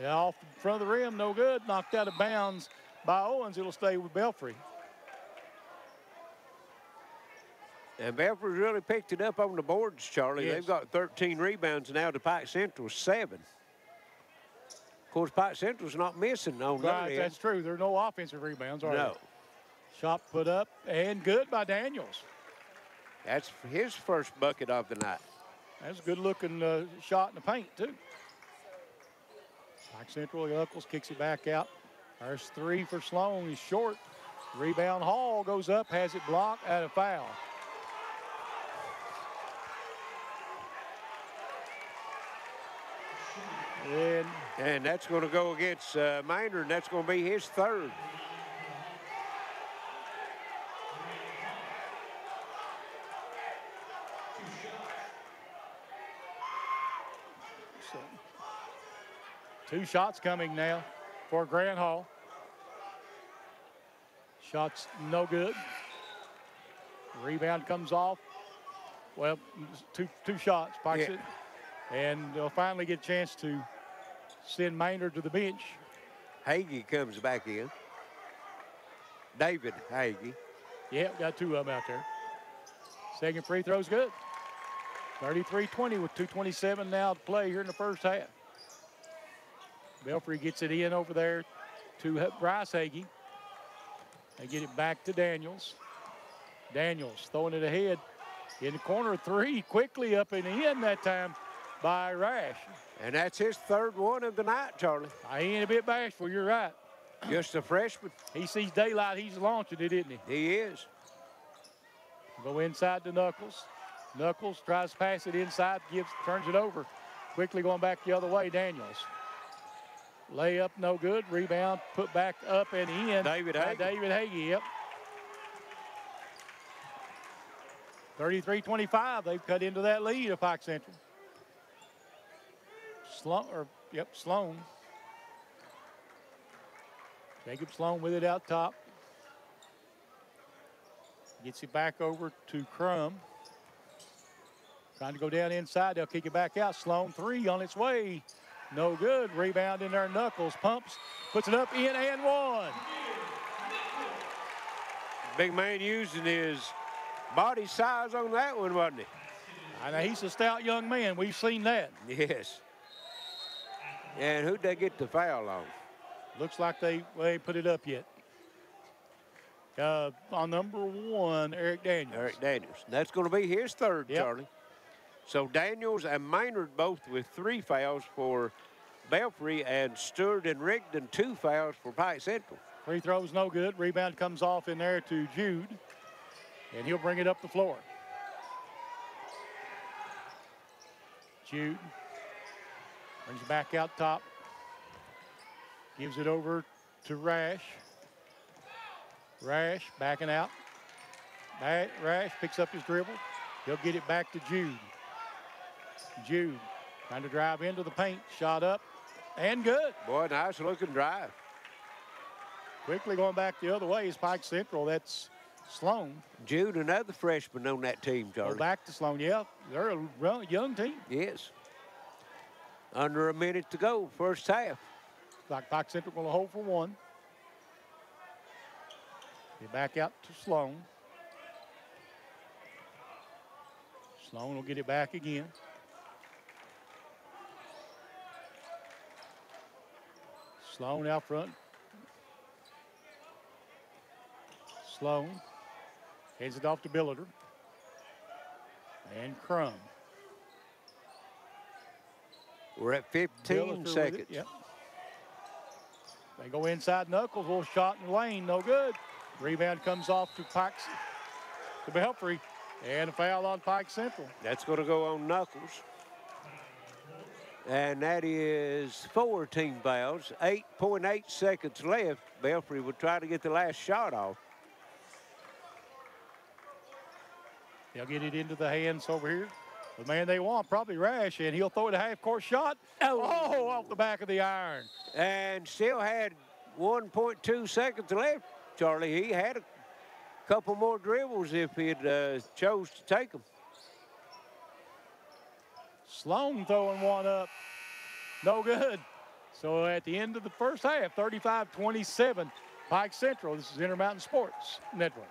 Yeah, off in front of the rim, no good, knocked out of bounds by Owens. It'll stay with Belfry. And Belfry's really picked it up on the boards, Charlie. Yes. They've got 13 rebounds now to Pike Central's 7. Of course, Pike Central's not missing on that. That's true. There are no offensive rebounds, are there? No. Shot put up and good by Daniels. That's his first bucket of the night. That's a good-looking shot in the paint, too. Pike Central, Knuckles kicks it back out. There's 3 for Sloan. He's short. Rebound, Hall goes up, has it blocked, and a foul. And that's going to go against Maynard, and that's going to be his 3rd. So, 2 shots coming now for Grant Hall. Shots no good. Rebound comes off. Well, two shots, Pike Central. And they'll finally get a chance to send Maynard to the bench. Hagee comes back in. David Hagee. Yep, got 2 of them out there. Second free throw's good. 33-20 with 2:27 now to play here in the first half. Belfry gets it in over there to Bryce Hagee. They get it back to Daniels. Daniels throwing it ahead in corner three, quickly up and in that time by Rash. And that's his third one of the night, Charlie. I ain't a bit bashful, you're right. Just a freshman. He sees daylight, he's launching it, isn't he? He is. Go inside to Knuckles. Knuckles tries to pass it inside, turns it over. Quickly going back the other way, Daniels. Layup, no good. Rebound, put back up and in. David Hagee. David Hagee, yep. 33-25, they've cut into that lead of Pike Central. Sloan. Jacob Sloan with it out top. Gets it back over to Crum. Trying to go down inside, they'll kick it back out. Sloan three on its way. No good, rebound in there, Knuckles pumps, puts it up in and one. Big man using his body size on that one, wasn't he? I know, he's a stout young man, we've seen that. Yes. And who'd they get the foul on? Looks like they put it up yet. On number one, Eric Daniels. Eric Daniels, that's gonna be his third, yep. Charlie. So Daniels and Maynard both with 3 fouls for Belfry, and Stewart and Rigdon 2 fouls for Pike Central. Free throw's no good, rebound comes off in there to Jude, and he'll bring it up the floor. Jude brings it back out top, gives it over to Rash. Rash backing out. Rash picks up his dribble. He'll get it back to Jude. Jude trying to drive into the paint. Shot up and good. Boy, nice looking drive. Quickly going back the other way is Pike Central. That's Sloan. Jude, another freshman on that team, Charlie. Go back to Sloan, yeah. They're a young team. Yes. Under a minute to go, first half. Like Pike Central going to hold for one. They back out to Sloan. Sloan will get it back again. Sloan out front. Sloan hands it off to Billiter. And Crum. We're at 15 seconds. Yep. They go inside Knuckles, little shot in lane, no good. Rebound comes off to Pike's, to Belfry, and a foul on Pike Central. That's gonna go on Knuckles. And that is 4 team fouls, 8.8 seconds left. Belfry will try to get the last shot off. They'll get it into the hands over here. The man they want, probably Rash, and he'll throw it a half-court shot. Oh, off the back of the iron. And still had 1.2 seconds left, Charlie. He had a couple more dribbles if he'd chose to take them. Sloan throwing one up, no good. So at the end of the first half, 35-27, Pike Central. This is Intermountain Sports Network.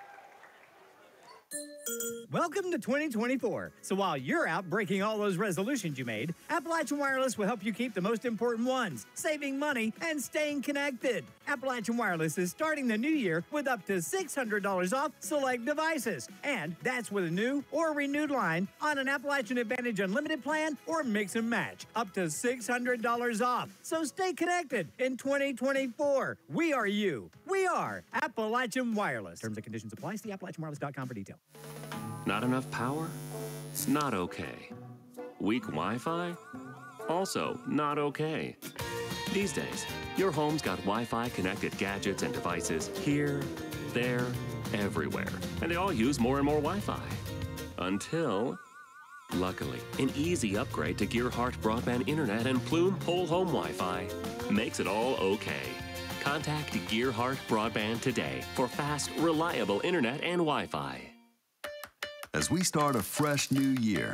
Welcome to 2024. So while you're out breaking all those resolutions you made, Appalachian Wireless will help you keep the most important ones, saving money and staying connected. Appalachian Wireless is starting the new year with up to $600 off select devices. And that's with a new or renewed line on an Appalachian Advantage Unlimited plan or mix and match. Up to $600 off. So stay connected in 2024. We are you. We are Appalachian Wireless. Terms and conditions apply. See AppalachianWireless.com for details. Not enough power? It's not okay. Weak Wi-Fi? Also not okay. These days, your home's got Wi-Fi connected gadgets and devices here, there, everywhere. And they all use more and more Wi-Fi. Until, luckily, an easy upgrade to Gearheart Broadband Internet and Plume Whole Home Wi-Fi makes it all okay. Contact Gearheart Broadband today for fast, reliable internet and Wi-Fi. As we start a fresh new year,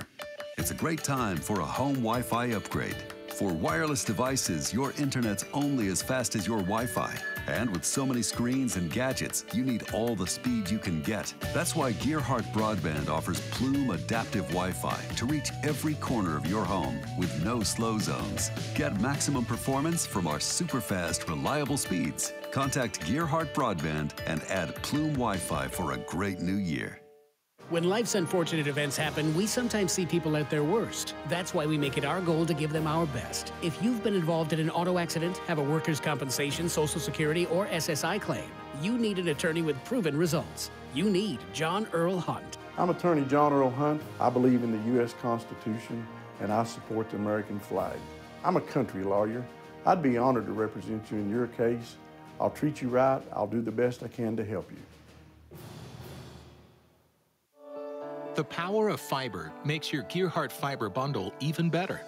it's a great time for a home Wi-Fi upgrade. For wireless devices, your internet's only as fast as your Wi-Fi. And with so many screens and gadgets, you need all the speed you can get. That's why Gearheart Broadband offers Plume Adaptive Wi-Fi to reach every corner of your home with no slow zones. Get maximum performance from our super fast, reliable speeds. Contact Gearheart Broadband and add Plume Wi-Fi for a great new year. When life's unfortunate events happen, we sometimes see people at their worst. That's why we make it our goal to give them our best. If you've been involved in an auto accident, have a workers' compensation, Social Security, or SSI claim, you need an attorney with proven results. You need John Earl Hunt. I'm attorney John Earl Hunt. I believe in the U.S. Constitution, and I support the American flag. I'm a country lawyer. I'd be honored to represent you in your case. I'll treat you right. I'll do the best I can to help you. The power of fiber makes your Gearheart Fiber bundle even better.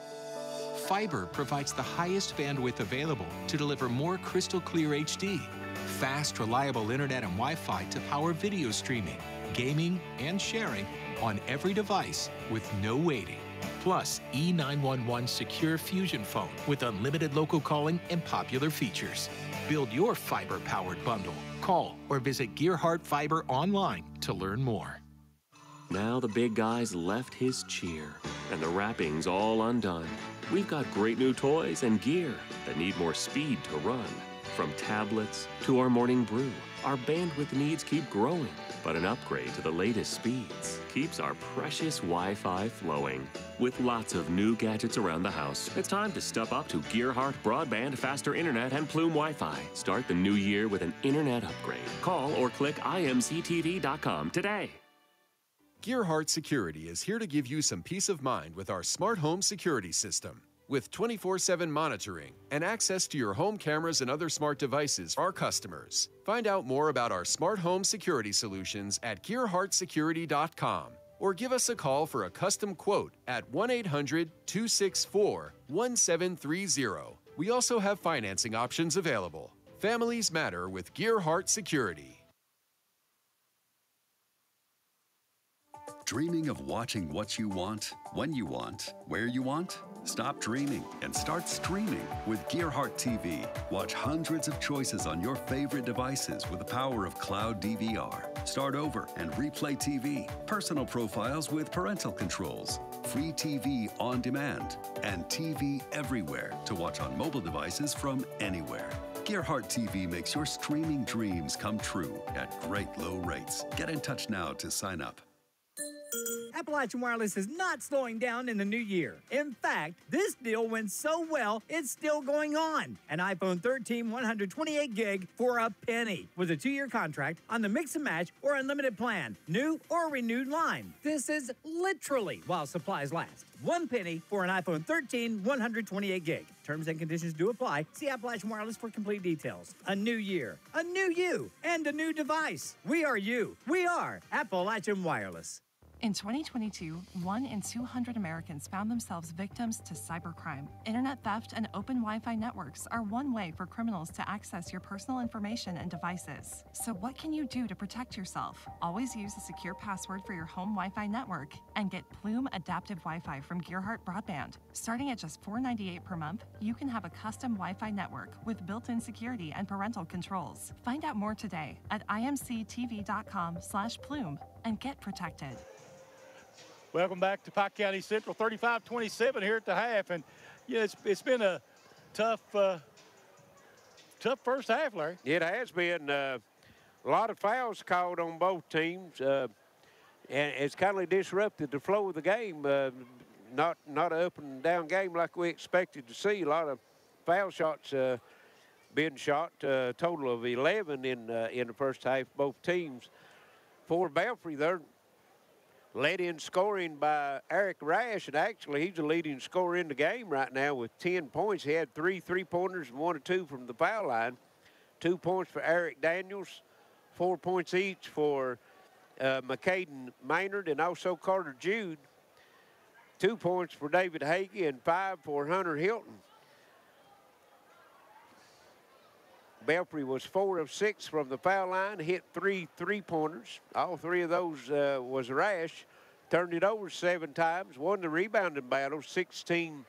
Fiber provides the highest bandwidth available to deliver more crystal clear HD, fast, reliable internet and Wi-Fi to power video streaming, gaming, and sharing on every device with no waiting. Plus, E911 Secure Fusion Phone with unlimited local calling and popular features. Build your fiber-powered bundle. Call or visit Gearheart Fiber online to learn more. Now the big guy's left his cheer, and the wrapping's all undone. We've got great new toys and gear that need more speed to run. From tablets to our morning brew, our bandwidth needs keep growing, but an upgrade to the latest speeds keeps our precious Wi-Fi flowing. With lots of new gadgets around the house, it's time to step up to Gearheart Broadband, faster internet, and Plume Wi-Fi. Start the new year with an internet upgrade. Call or click imctv.com today. Gearheart Security is here to give you some peace of mind with our smart home security system. With 24/7 monitoring and access to your home cameras and other smart devices for our customers. Find out more about our smart home security solutions at GearheartSecurity.com or give us a call for a custom quote at 1-800-264-1730. We also have financing options available. Families matter with Gearheart Security. Dreaming of watching what you want, when you want, where you want? Stop dreaming and start streaming with Gearheart TV. Watch hundreds of choices on your favorite devices with the power of cloud DVR. Start over and replay TV, personal profiles with parental controls, free TV on demand, and TV everywhere to watch on mobile devices from anywhere. Gearheart TV makes your streaming dreams come true at great low rates. Get in touch now to sign up. Appalachian Wireless is not slowing down in the new year. In fact, this deal went so well, it's still going on. An iPhone 13 128 gig for a penny with a 2-year contract on the Mix and Match or Unlimited plan, new or renewed line. This is literally while supplies last. 1 penny for an iPhone 13 128 gig. Terms and conditions do apply. See Appalachian Wireless for complete details. A new year, a new you, and a new device. We are you. We are Appalachian Wireless. In 2022, 1 in 200 Americans found themselves victims to cybercrime. Internet theft and open Wi-Fi networks are one way for criminals to access your personal information and devices. So what can you do to protect yourself? Always use a secure password for your home Wi-Fi network and get Plume Adaptive Wi-Fi from Gearheart Broadband. Starting at just $4.98 per month, you can have a custom Wi-Fi network with built-in security and parental controls. Find out more today at imctv.com/plume and get protected. Welcome back to Pike County Central, 35-27 here at the half, and yeah, it's been a tough first half, Larry. It has been a lot of fouls called on both teams, and it's kind of disrupted the flow of the game. Not an up and down game like we expected to see. A lot of foul shots being shot, a total of 11 in the first half, both teams. For Belfry, they're led in scoring by Eric Rash, and actually he's the leading scorer in the game right now with 10 points. He had 3 3-pointers and 1 or 2 from the foul line. 2 points for Eric Daniels, 4 points each for McCaden Maynard and also Carter Jude. 2 points for David Hagee and 5 for Hunter Hilton. Belfry was 4 of 6 from the foul line, hit 3 3-pointers. All 3 of those was Rash. Turned it over 7 times, won the rebounding battle 16-10,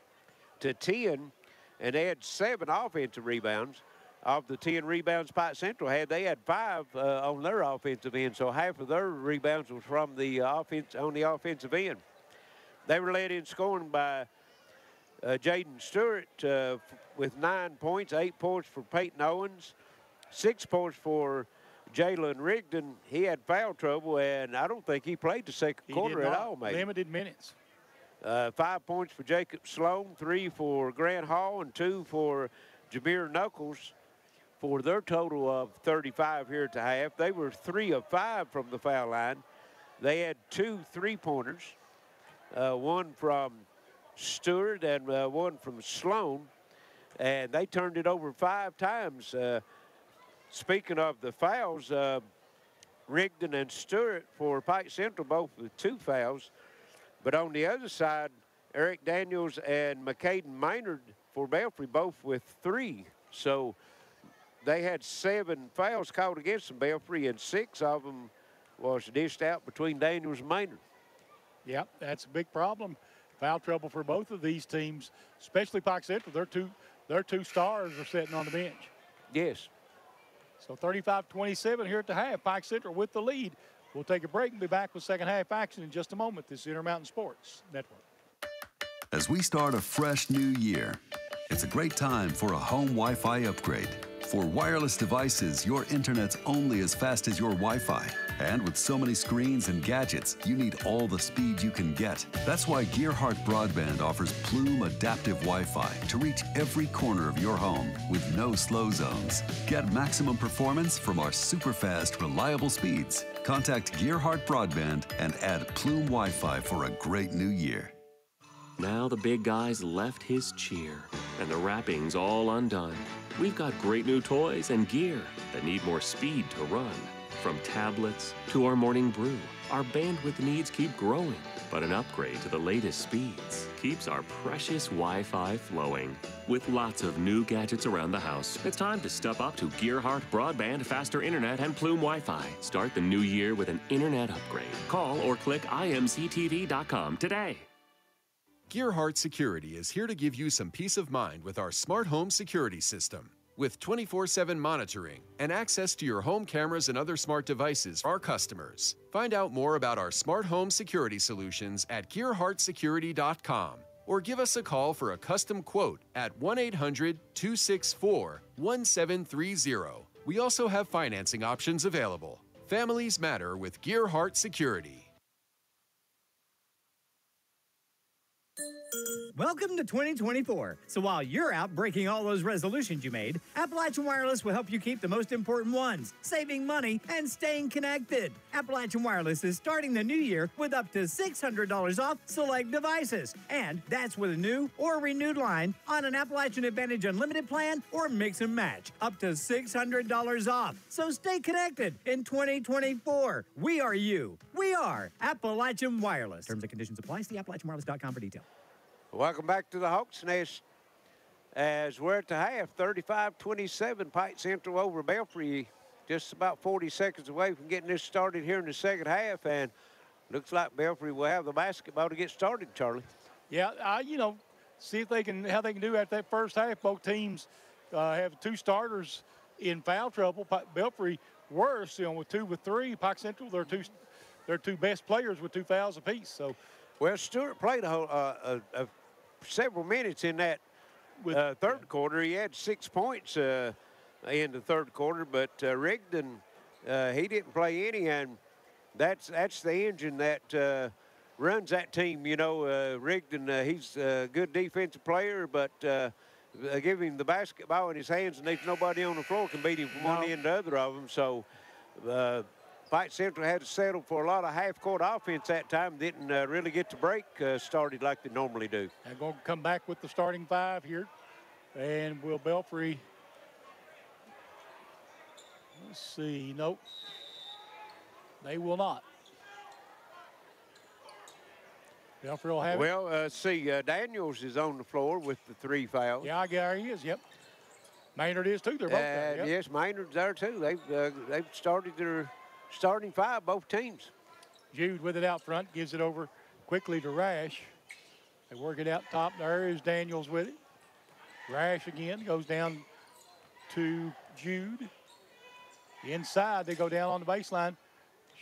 and they had 7 offensive rebounds. Of the 10 rebounds Pike Central had, they had 5 on their offensive end, so half of their rebounds was from the offense on the offensive end. They were led in scoring by Jayden Stewart with 9 points, 8 points for Peyton Owens, 6 points for Jalen Rigdon, he had foul trouble, and I don't think he played the second quarter at all, mate. Limited minutes. 5 points for Jacob Sloan, 3 for Grant Hall, and 2 for Jameer Knuckles for their total of 35 here at the half. They were 3 of 5 from the foul line. They had 2 three-pointers, one from Stewart and one from Sloan, and they turned it over 5 times. Speaking of the fouls, Rigdon and Stewart for Pike Central both with 2 fouls. But on the other side, Eric Daniels and McCaden Maynard for Belfry both with 3. So they had 7 fouls called against them, Belfry, and 6 of them was dished out between Daniels and Maynard. Yep, that's a big problem. Foul trouble for both of these teams, especially Pike Central. Their two stars are sitting on the bench. Yes. So 35-27 here at the half. Pike Central with the lead. We'll take a break and be back with second half action in just a moment. This is Intermountain Sports Network. As we start a fresh new year, it's a great time for a home Wi-Fi upgrade. For wireless devices, your internet's only as fast as your Wi-Fi. And with so many screens and gadgets, you need all the speed you can get. That's why Gearheart Broadband offers Plume Adaptive Wi-Fi to reach every corner of your home with no slow zones. Get maximum performance from our super fast, reliable speeds. Contact Gearheart Broadband and add Plume Wi-Fi for a great new year. Now the big guy's left his cheer and the wrapping's all undone. We've got great new toys and gear that need more speed to run. From tablets to our morning brew, our bandwidth needs keep growing, but an upgrade to the latest speeds keeps our precious Wi-Fi flowing. With lots of new gadgets around the house, it's time to step up to Gearheart Broadband, faster internet, and Plume Wi-Fi. Start the new year with an internet upgrade. Call or click imctv.com today. Gearheart Security is here to give you some peace of mind with our smart home security system. With 24/7 monitoring and access to your home cameras and other smart devices for our customers. Find out more about our smart home security solutions at GearheartSecurity.com or give us a call for a custom quote at 1-800-264-1730. We also have financing options available. Families matter with Gearheart Security. Welcome to 2024. So while you're out breaking all those resolutions you made, Appalachian Wireless will help you keep the most important ones, saving money and staying connected. Appalachian Wireless is starting the new year with up to $600 off select devices. And that's with a new or renewed line on an Appalachian Advantage Unlimited plan or mix and match. Up to $600 off. So stay connected in 2024. We are you. We are Appalachian Wireless. Terms and conditions apply. See AppalachianWireless.com for details. Welcome back to the Hawks Nest as we're at the half, 35-27, Pike Central over Belfry, just about 40 seconds away from getting this started here in the second half, and looks like Belfry will have the basketball to get started, Charlie. Yeah, see if they can, how they can do after that first half. Both teams have 2 starters in foul trouble. Belfry worse, with 2 with 3. Pike Central, their two best players with 2 fouls apiece, so. Well, Stewart played several minutes in that third quarter. He had 6 points in the third quarter, but Rigdon, he didn't play any, and that's the engine that runs that team. Rigdon, he's a good defensive player, but give him the basketball in his hands, and if nobody on the floor can beat him from one end to the other of them, so... Pike Central had to settle for a lot of half-court offense that time. Didn't really get the break started like they normally do. They're going to come back with the starting 5 here. And will Belfry... Let's see. Nope. They will not. Belfry will have it. Well, see, Daniels is on the floor with the 3 fouls. Yeah, there he is, yep. Maynard is, too. They're both there. Yep. Yes, Maynard's there, too. They've started their... starting 5, both teams. Jude with it out front, gives it over quickly to Rash. They work it out top. There is Daniels with it. Rash again goes down to Jude. Inside, they go down on the baseline.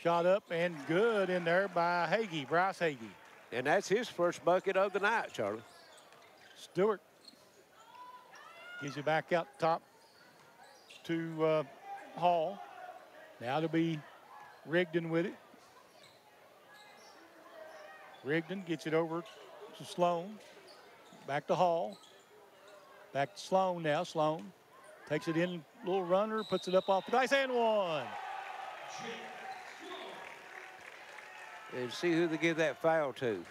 Shot up and good in there by Hagee, Bryce Hagee. And that's his first bucket of the night, Charlie. Stewart gives it back out top to Hall. Now it'll be Rigdon with it. Rigdon gets it over to Sloan. Back to Hall. Back to Sloan now. Sloan takes it in, little runner, puts it up off the dice, and one. And see who they give that foul to.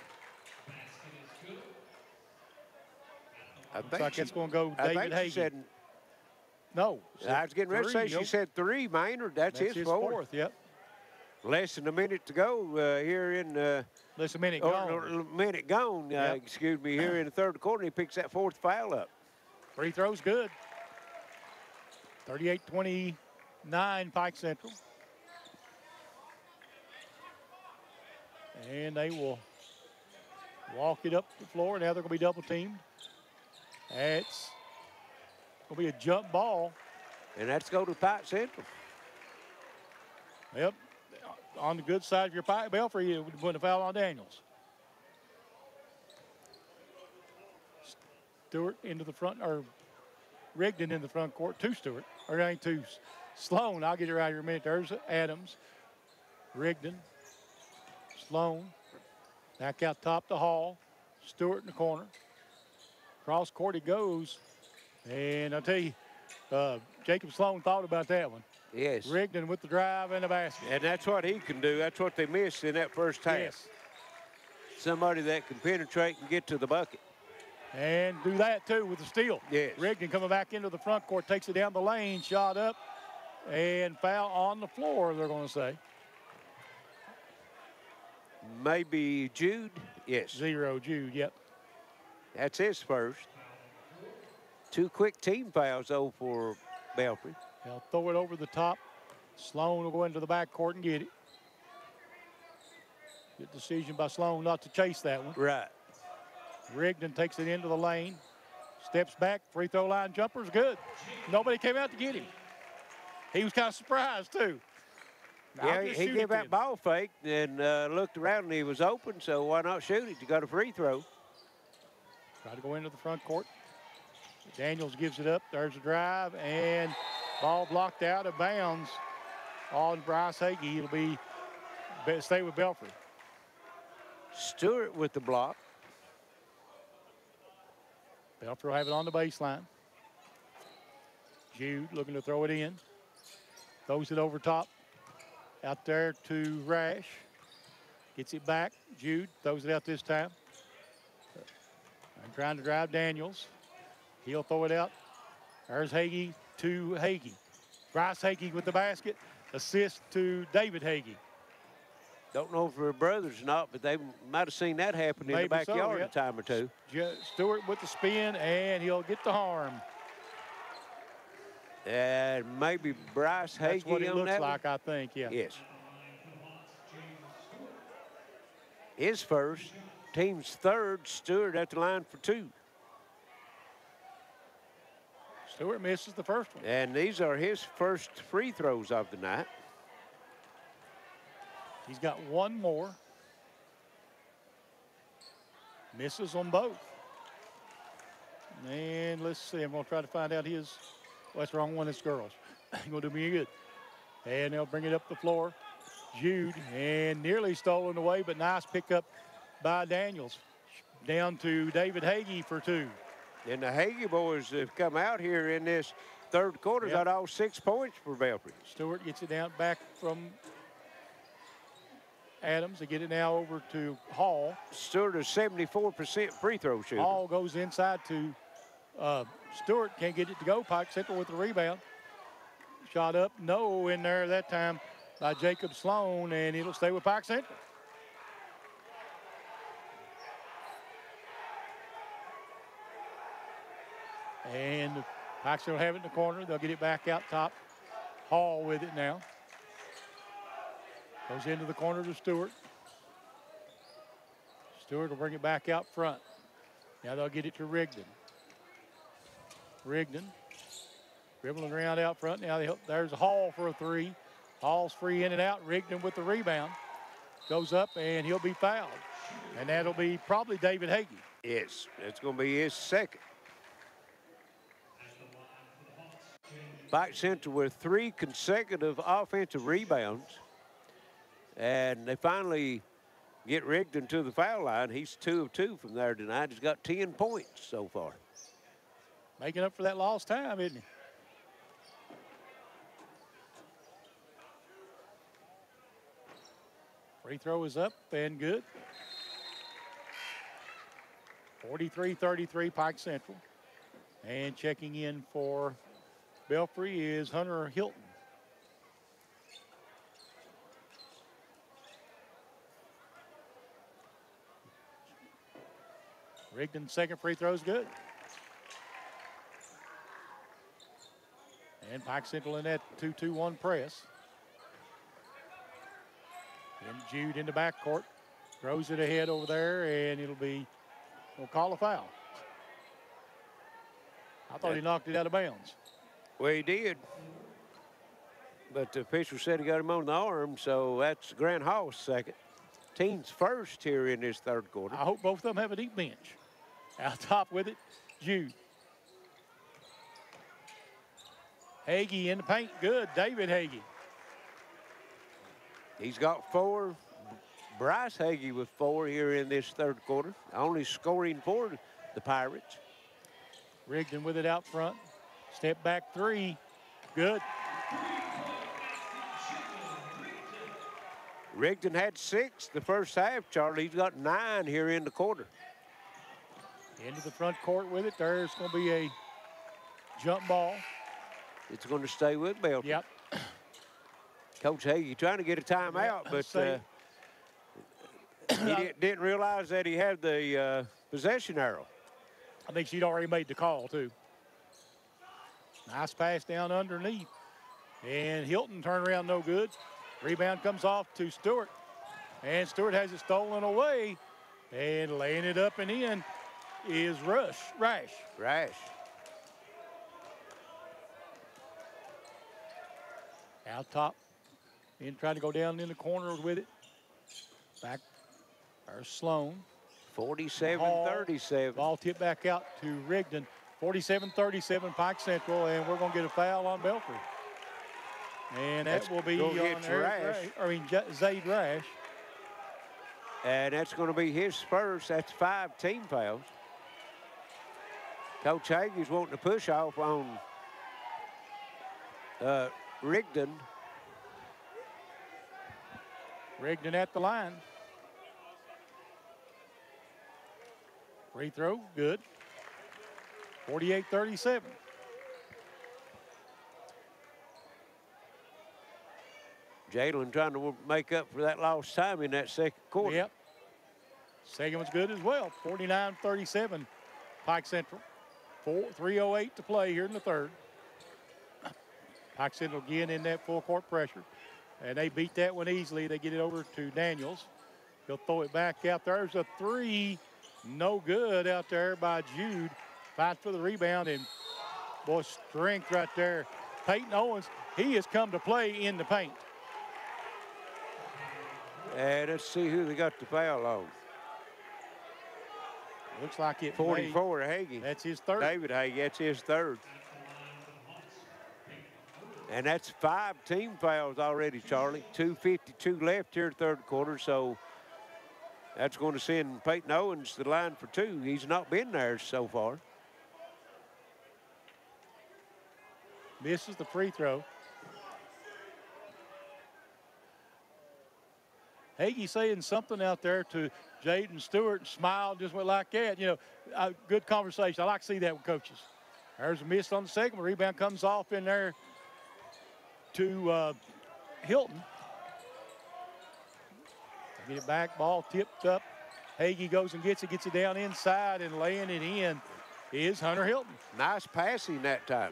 I think it's going to go David Hagee. Said, no. I was getting ready to say, she said three, Maynard. That's his fourth, yep. Less than a minute to go here in less than a minute gone. Yep. Excuse me, here in the third quarter. He picks that fourth foul up. Free throw's good. 38-29 Pike Central. And they will walk it up the floor. Now they're going to be double teamed. That's going to be a jump ball. And that's go to Pike Central. Yep. On the good side of your Pike, Belfry, you would put a foul on Daniels. Stewart into the front, or Rigdon in the front court. Two Stewart, or ain't two. Sloan, I'll get you right here in a minute. There's Adams, Rigdon, Sloan. Back out top to Hall. Stewart in the corner. Cross court he goes. And I'll tell you, Jacob Sloan thought about that one. Yes. Rigdon with the drive and the basket. And that's what he can do. That's what they missed in that first half. Yes. Somebody that can penetrate and get to the bucket. And do that, too, with the steal. Yes. Rigdon coming back into the front court, takes it down the lane, shot up, and foul on the floor, they're going to say. Maybe Jude? Yes. Zero, Jude, yep. That's his first. Two quick team fouls, though, for Belfry. They'll throw it over the top. Sloan will go into the backcourt and get it. Good decision by Sloan not to chase that one. Right. Rigdon takes it into the lane. Steps back, free throw line jumper's good. Nobody came out to get him. He was kind of surprised too. Yeah, he gave that ball fake and looked around and he was open, so why not shoot it? You got a free throw. Try to go into the front court. Daniels gives it up, there's a drive and ball blocked out of bounds on Bryce Hagee. It'll be stay with Belfry. Stewart with the block. Belfry will have it on the baseline. Jude looking to throw it in. Throws it over top. Out there to Rash. Gets it back. Jude throws it out this time. I'm trying to drive Daniels. He'll throw it out. There's Hagee. To Hagee. Bryce Hagee with the basket. Assist to David Hagee. Don't know if they're brothers or not, but they might have seen that happen in the backyard a time or two. Stewart with the spin, and he'll get the harm. And maybe Bryce Hagee. That's what it looks like, I think, yeah. Yes. His first. Team's third. Stewart at the line for two. Stewart misses the first one. And these are his first free throws of the night. He's got one more. Misses on both. And let's see, I'm gonna try to find out his, well, that's the wrong one, it's girls. He's gonna do me good. And they'll bring it up the floor. Jude, and nearly stolen away, but nice pickup by Daniels. Down to David Hagee for two. And the Hagee boys have come out here in this third quarter, got all 6 points for Belfry. Stewart gets it down back from Adams. They get it now over to Hall. Stewart is 74% free throw shooter. Hall goes inside to Stewart. Can't get it to go. Pike Central with the rebound. Shot up. No in there that time by Jacob Sloan, and it'll stay with Pike Central. And Pike Central have it in the corner. They'll get it back out top. Hall with it now. Goes into the corner to Stewart. Stewart will bring it back out front. Now they'll get it to Rigdon. Rigdon dribbling around out front. Now there's Hall for a three. Hall's free in and out. Rigdon with the rebound. Goes up and he'll be fouled. And that'll be probably David Hagee. Yes, that's going to be his second. Pike Central with three consecutive offensive rebounds. And they finally get Rigdon to the foul line. He's 2 of 2 from there tonight. He's got 10 points so far. Making up for that lost time, isn't he? Free throw is up and good. 43-33 Pike Central. And checking in for Belfry is Hunter Hilton. Rigdon's second free throw is good. And Pike Central in that 2-2-1 press. And Jude in the backcourt. Throws it ahead over there, and it'll be, we'll call a foul. I thought he knocked it out of bounds. Well, he did. But the official said he got him on the arm, so that's Grant Hall's second. Team's first here in this third quarter. I hope both of them have a deep bench. Out top with it, Jude. Hagee in the paint, good, David Hagee. He's got 4. Bryce Hagee with 4 here in this third quarter. Only scoring for the Pirates. Rigdon with it out front. Step back three, good. Rigdon had 6 the first half, Charlie. He's got 9 here in the quarter. Into the front court with it. There's going to be a jump ball. It's going to stay with Belfry. Yep. Coach Hagee trying to get a timeout, but he didn't realize that he had the possession arrow. I think she'd already made the call, too. Nice pass down underneath. And Hilton turned around, no good. Rebound comes off to Stewart. And Stewart has it stolen away. And laying it up and in is Rash. Out top. Then trying to go down in the corner with it. Back. There's Sloan. 47-37. Ball tipped back out to Rigdon. 47-37 Pike Central, and we're going to get a foul on Belfry. And that will be on Zayd Rash. And that's going to be his first. That's 5 team fouls. Coach Hagee's wanting to push off on Rigdon. Rigdon at the line. Free throw, good. 48-37. Jalen trying to make up for that lost time in that second quarter. Yep. Second one's good as well. 49-37, Pike Central. 3:08 to play here in the third. Pike Central again in that full court pressure. And they beat that one easily. They get it over to Daniels. He'll throw it back out. There's a three. No good out there by Jude. Fights for the rebound, and boy, strength right there. Peyton Owens, he has come to play in the paint. And let's see who they got the foul on. Looks like it 44, Hagee. That's his third. David Hagee, that's his third. And that's 5 team fouls already, Charlie. 2:52 left here third quarter, so that's going to send Peyton Owens to the line for 2. He's not been there so far. Misses the free throw. Hagee saying something out there to Jayden Stewart, and smiled, just went like that. You know, a good conversation. I like to see that with coaches. There's a miss on the second. Rebound comes off in there to Hilton. Get it back, ball tipped up. Hagee goes and gets it down inside, and laying it in is Hunter Hilton. Nice passing that time.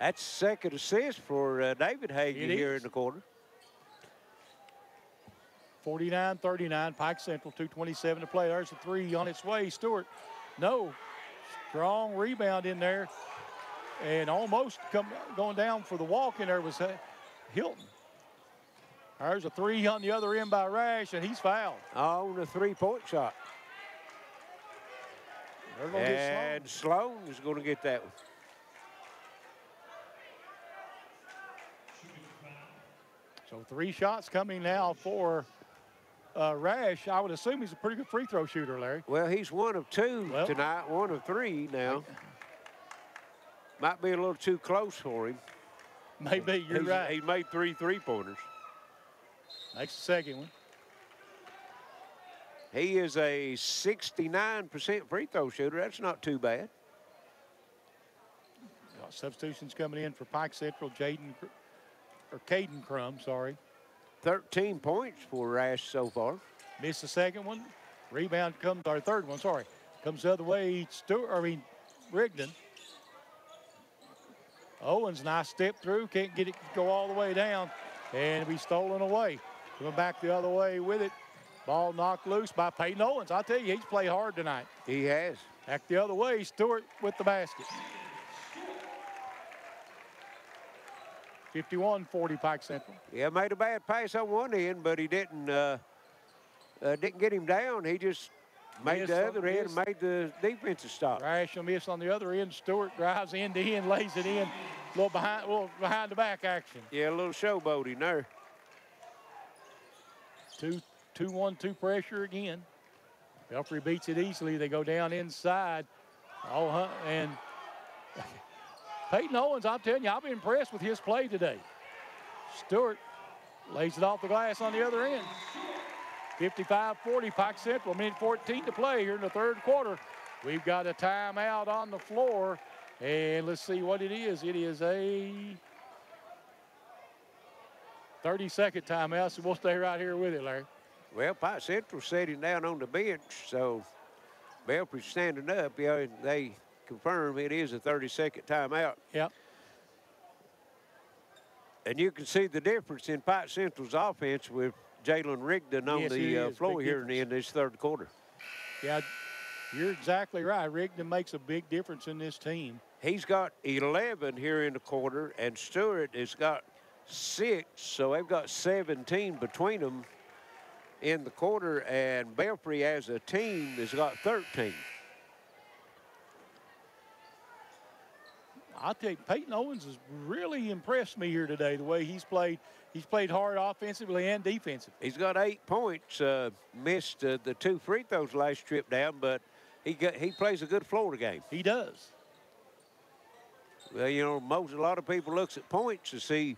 That's second assist for David Hagee here in the quarter. 49-39, Pike Central, 2:27 to play. There's a three on its way, Stewart. No, strong rebound in there. And almost going down for the walk in there was Hilton. There's a three on the other end by Rash, and he's fouled. On a three-point shot. And Sloan is going to get that one. So 3 shots coming now for Rash. I would assume he's a pretty good free throw shooter, Larry. Well, he's 1 of 2 tonight, 1 of 3 now. Might be a little too close for him. Maybe, you're right. He made 3 three-pointers. Makes the second one. He is a 69% free throw shooter. That's not too bad. Substitutions coming in for Pike Central, Caden Crum, sorry. 13 points for Rash so far. Missed the second one. Rebound comes, our third one, sorry. Comes the other way, Rigdon. Owens, nice step through, can't get it to go all the way down, and it'll be stolen away. Coming back the other way with it. Ball knocked loose by Peyton Owens. I tell you, he's played hard tonight. He has. Back the other way, Stewart with the basket. 51-40 Pike Central. Yeah, made a bad pass on one end, but he didn't get him down. He just made the other end and made the defensive stop. Rash will miss on the other end. Stewart drives end to end, lays it in. A little behind the back action. Yeah, a little showboating there. 2-1-2 pressure again. Belfry beats it easily. They go down inside. Oh, Hunt and Peyton Owens, I'm telling you, I've been impressed with his play today. Stewart lays it off the glass on the other end. 55-40, Pike Central, minute 14 to play here in the third quarter. We've got a timeout on the floor, and let's see what it is. It is a 30-second timeout, so we'll stay right here with it, Larry. Well, Pike Central sitting down on the bench, so Belfry's standing up. Yeah, they confirm it is a 30-second timeout. Yep. And you can see the difference in Pike Central's offense with Jalen Rigdon on the floor here in this third quarter. Yeah, you're exactly right. Rigdon makes a big difference in this team. He's got 11 here in the quarter, and Stewart has got 6, so they've got 17 between them in the quarter, and Belfry as a team has got 13. I'll tell you, Peyton Owens has really impressed me here today, the way he's played. He's played hard offensively and defensively. He's got 8 points, missed the 2 free throws last trip down, but he plays a good floor game. He does. Well, you know, a lot of people looks at points to see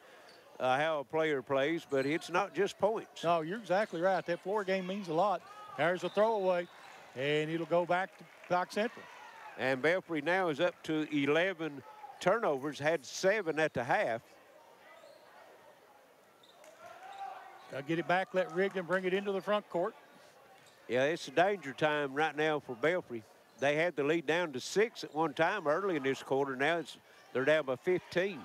how a player plays, but it's not just points. No, you're exactly right. That floor game means a lot. There's a throwaway, and it'll go back to Pike Central. And Belfry now is up to 11 turnovers, had 7 at the half. They'll get it back, let Rigdon bring it into the front court. Yeah, it's a danger time right now for Belfry. They had the lead down to 6 at one time early in this quarter. Now they're down by 15.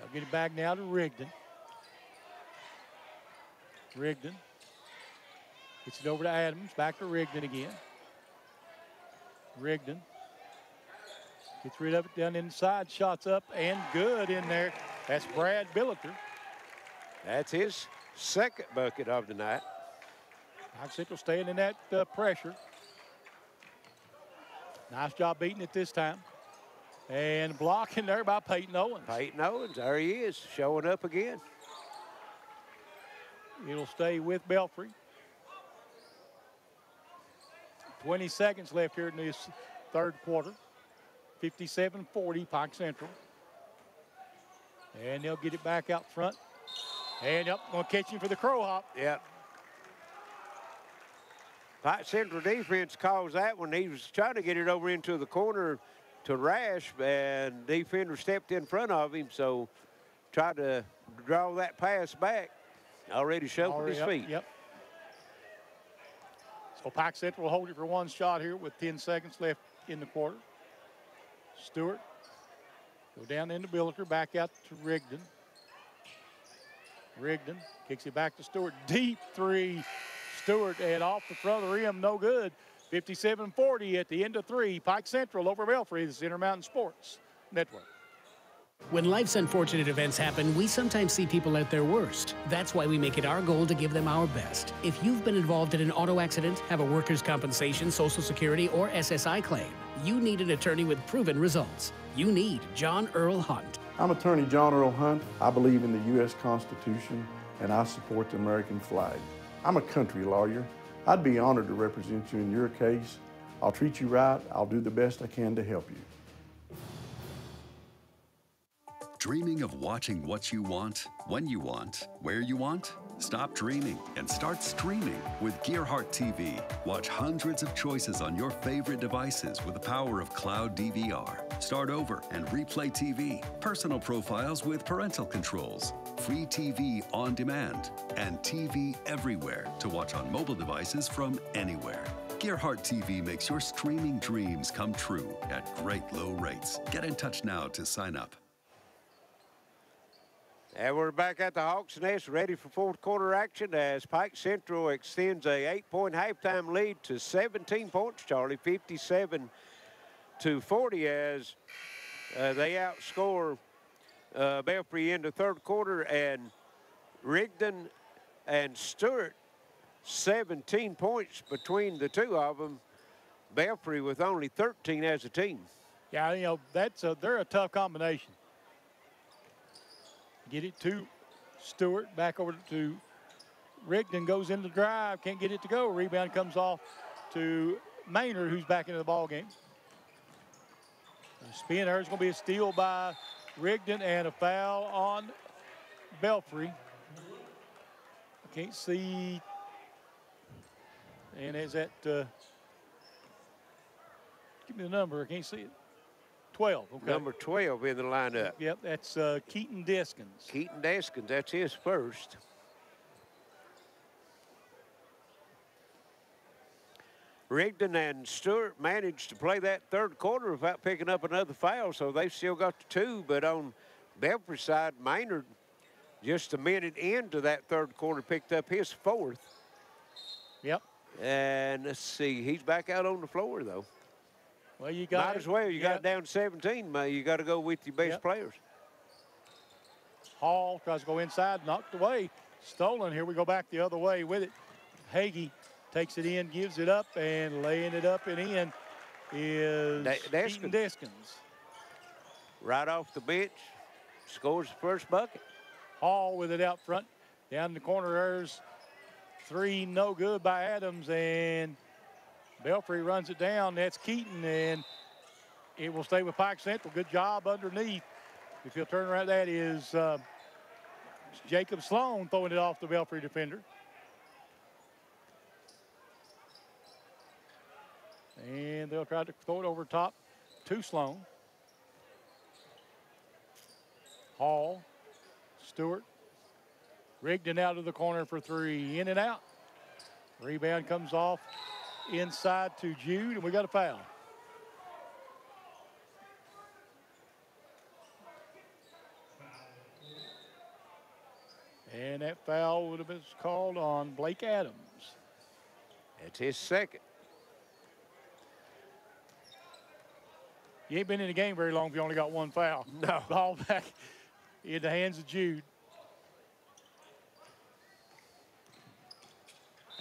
They'll get it back now to Rigdon. Rigdon gets it over to Adams, back to Rigdon again. Rigdon gets rid of it down inside, shots up and good in there. That's Brad Billiter. That's his 2nd bucket of the night. Pike Central staying in that pressure. Nice job beating it this time. And blocking there by Peyton Owens. Peyton Owens, there he is, showing up again. It'll stay with Belfry. 20 seconds left here in this third quarter. 57-40, Pike Central. And they'll get it back out front. And up, gonna catch him for the crow hop. Yep. Pike Central defense calls that one. He was trying to get it over into the corner to Rash, and defender stepped in front of him, so tried to draw that pass back. Already shuffled his feet. Yep. So Pike Central will hold it for one shot here with 10 seconds left in the quarter. Stewart go down into Billiter, back out to Rigdon. Rigdon kicks it back to Stewart. Deep three. Stewart and off the front of the rim, no good. 57-40 at the end of 3. Pike Central over Belfry. This is Intermountain Sports Network. When life's unfortunate events happen, we sometimes see people at their worst. That's why we make it our goal to give them our best. If you've been involved in an auto accident, have a workers' compensation, Social Security, or SSI claim, you need an attorney with proven results. You need John Earl Hunt. I'm Attorney John Earl Hunt. I believe in the U.S. Constitution, and I support the American flag. I'm a country lawyer. I'd be honored to represent you in your case. I'll treat you right. I'll do the best I can to help you. Dreaming of watching what you want, when you want, where you want? Stop dreaming and start streaming with Gearheart TV. Watch hundreds of choices on your favorite devices with the power of cloud DVR. Start over and replay TV, personal profiles with parental controls, free TV on demand, and TV everywhere to watch on mobile devices from anywhere. Gearheart TV makes your streaming dreams come true at great low rates. Get in touch now to sign up. And we're back at the Hawks Nest, ready for fourth quarter action as Pike Central extends a 8-point halftime lead to 17 points, Charlie, 57-40 as they outscore Belfry in the third quarter, and Rigdon and Stewart, 17 points between the two of them. Belfry with only 13 as a team. Yeah, you know, they're a tough combination. Get it to Stewart, back over to Rigdon, goes into the drive, can't get it to go. Rebound comes off to Maynard, who's back into the ball game. Spin there, it's gonna be a steal by Rigdon and a foul on Belfry. I can't see, and is that, give me the number, I can't see it. 12, okay. Number 12 in the lineup. Yep, that's Keaton Deskins. Keaton Deskins, that's his first. Rigdon and Stewart managed to play that third quarter without picking up another foul, so they've still got the two, but on Belfry's side, Maynard, just a minute into that third quarter, picked up his fourth. Yep. And let's see, he's back out on the floor, though. Well, you got Might as well, you got down 17, you got to go with your best players. Hall tries to go inside, knocked away, stolen. Here we go back the other way with it. Hagee takes it in, gives it up, and laying it up and in is Keaton Deskins. Right off the bench, scores the first bucket. Hall with it out front, down in the corner. There's three, no good by Adams, and Belfry runs it down. That's Keaton, and it will stay with Pike Central. Good job underneath. If you'll turn around, that is Jacob Sloan throwing it off the Belfry defender. And they'll try to throw it over top to Sloan. Hall, Stewart, Rigdon out of the corner for three. In and out. Rebound comes off inside to Jude, and we got a foul. And that foul would have been called on Blake Adams. That's his second. You ain't been in the game very long if you only got one foul. No. Ball back in the hands of Jude.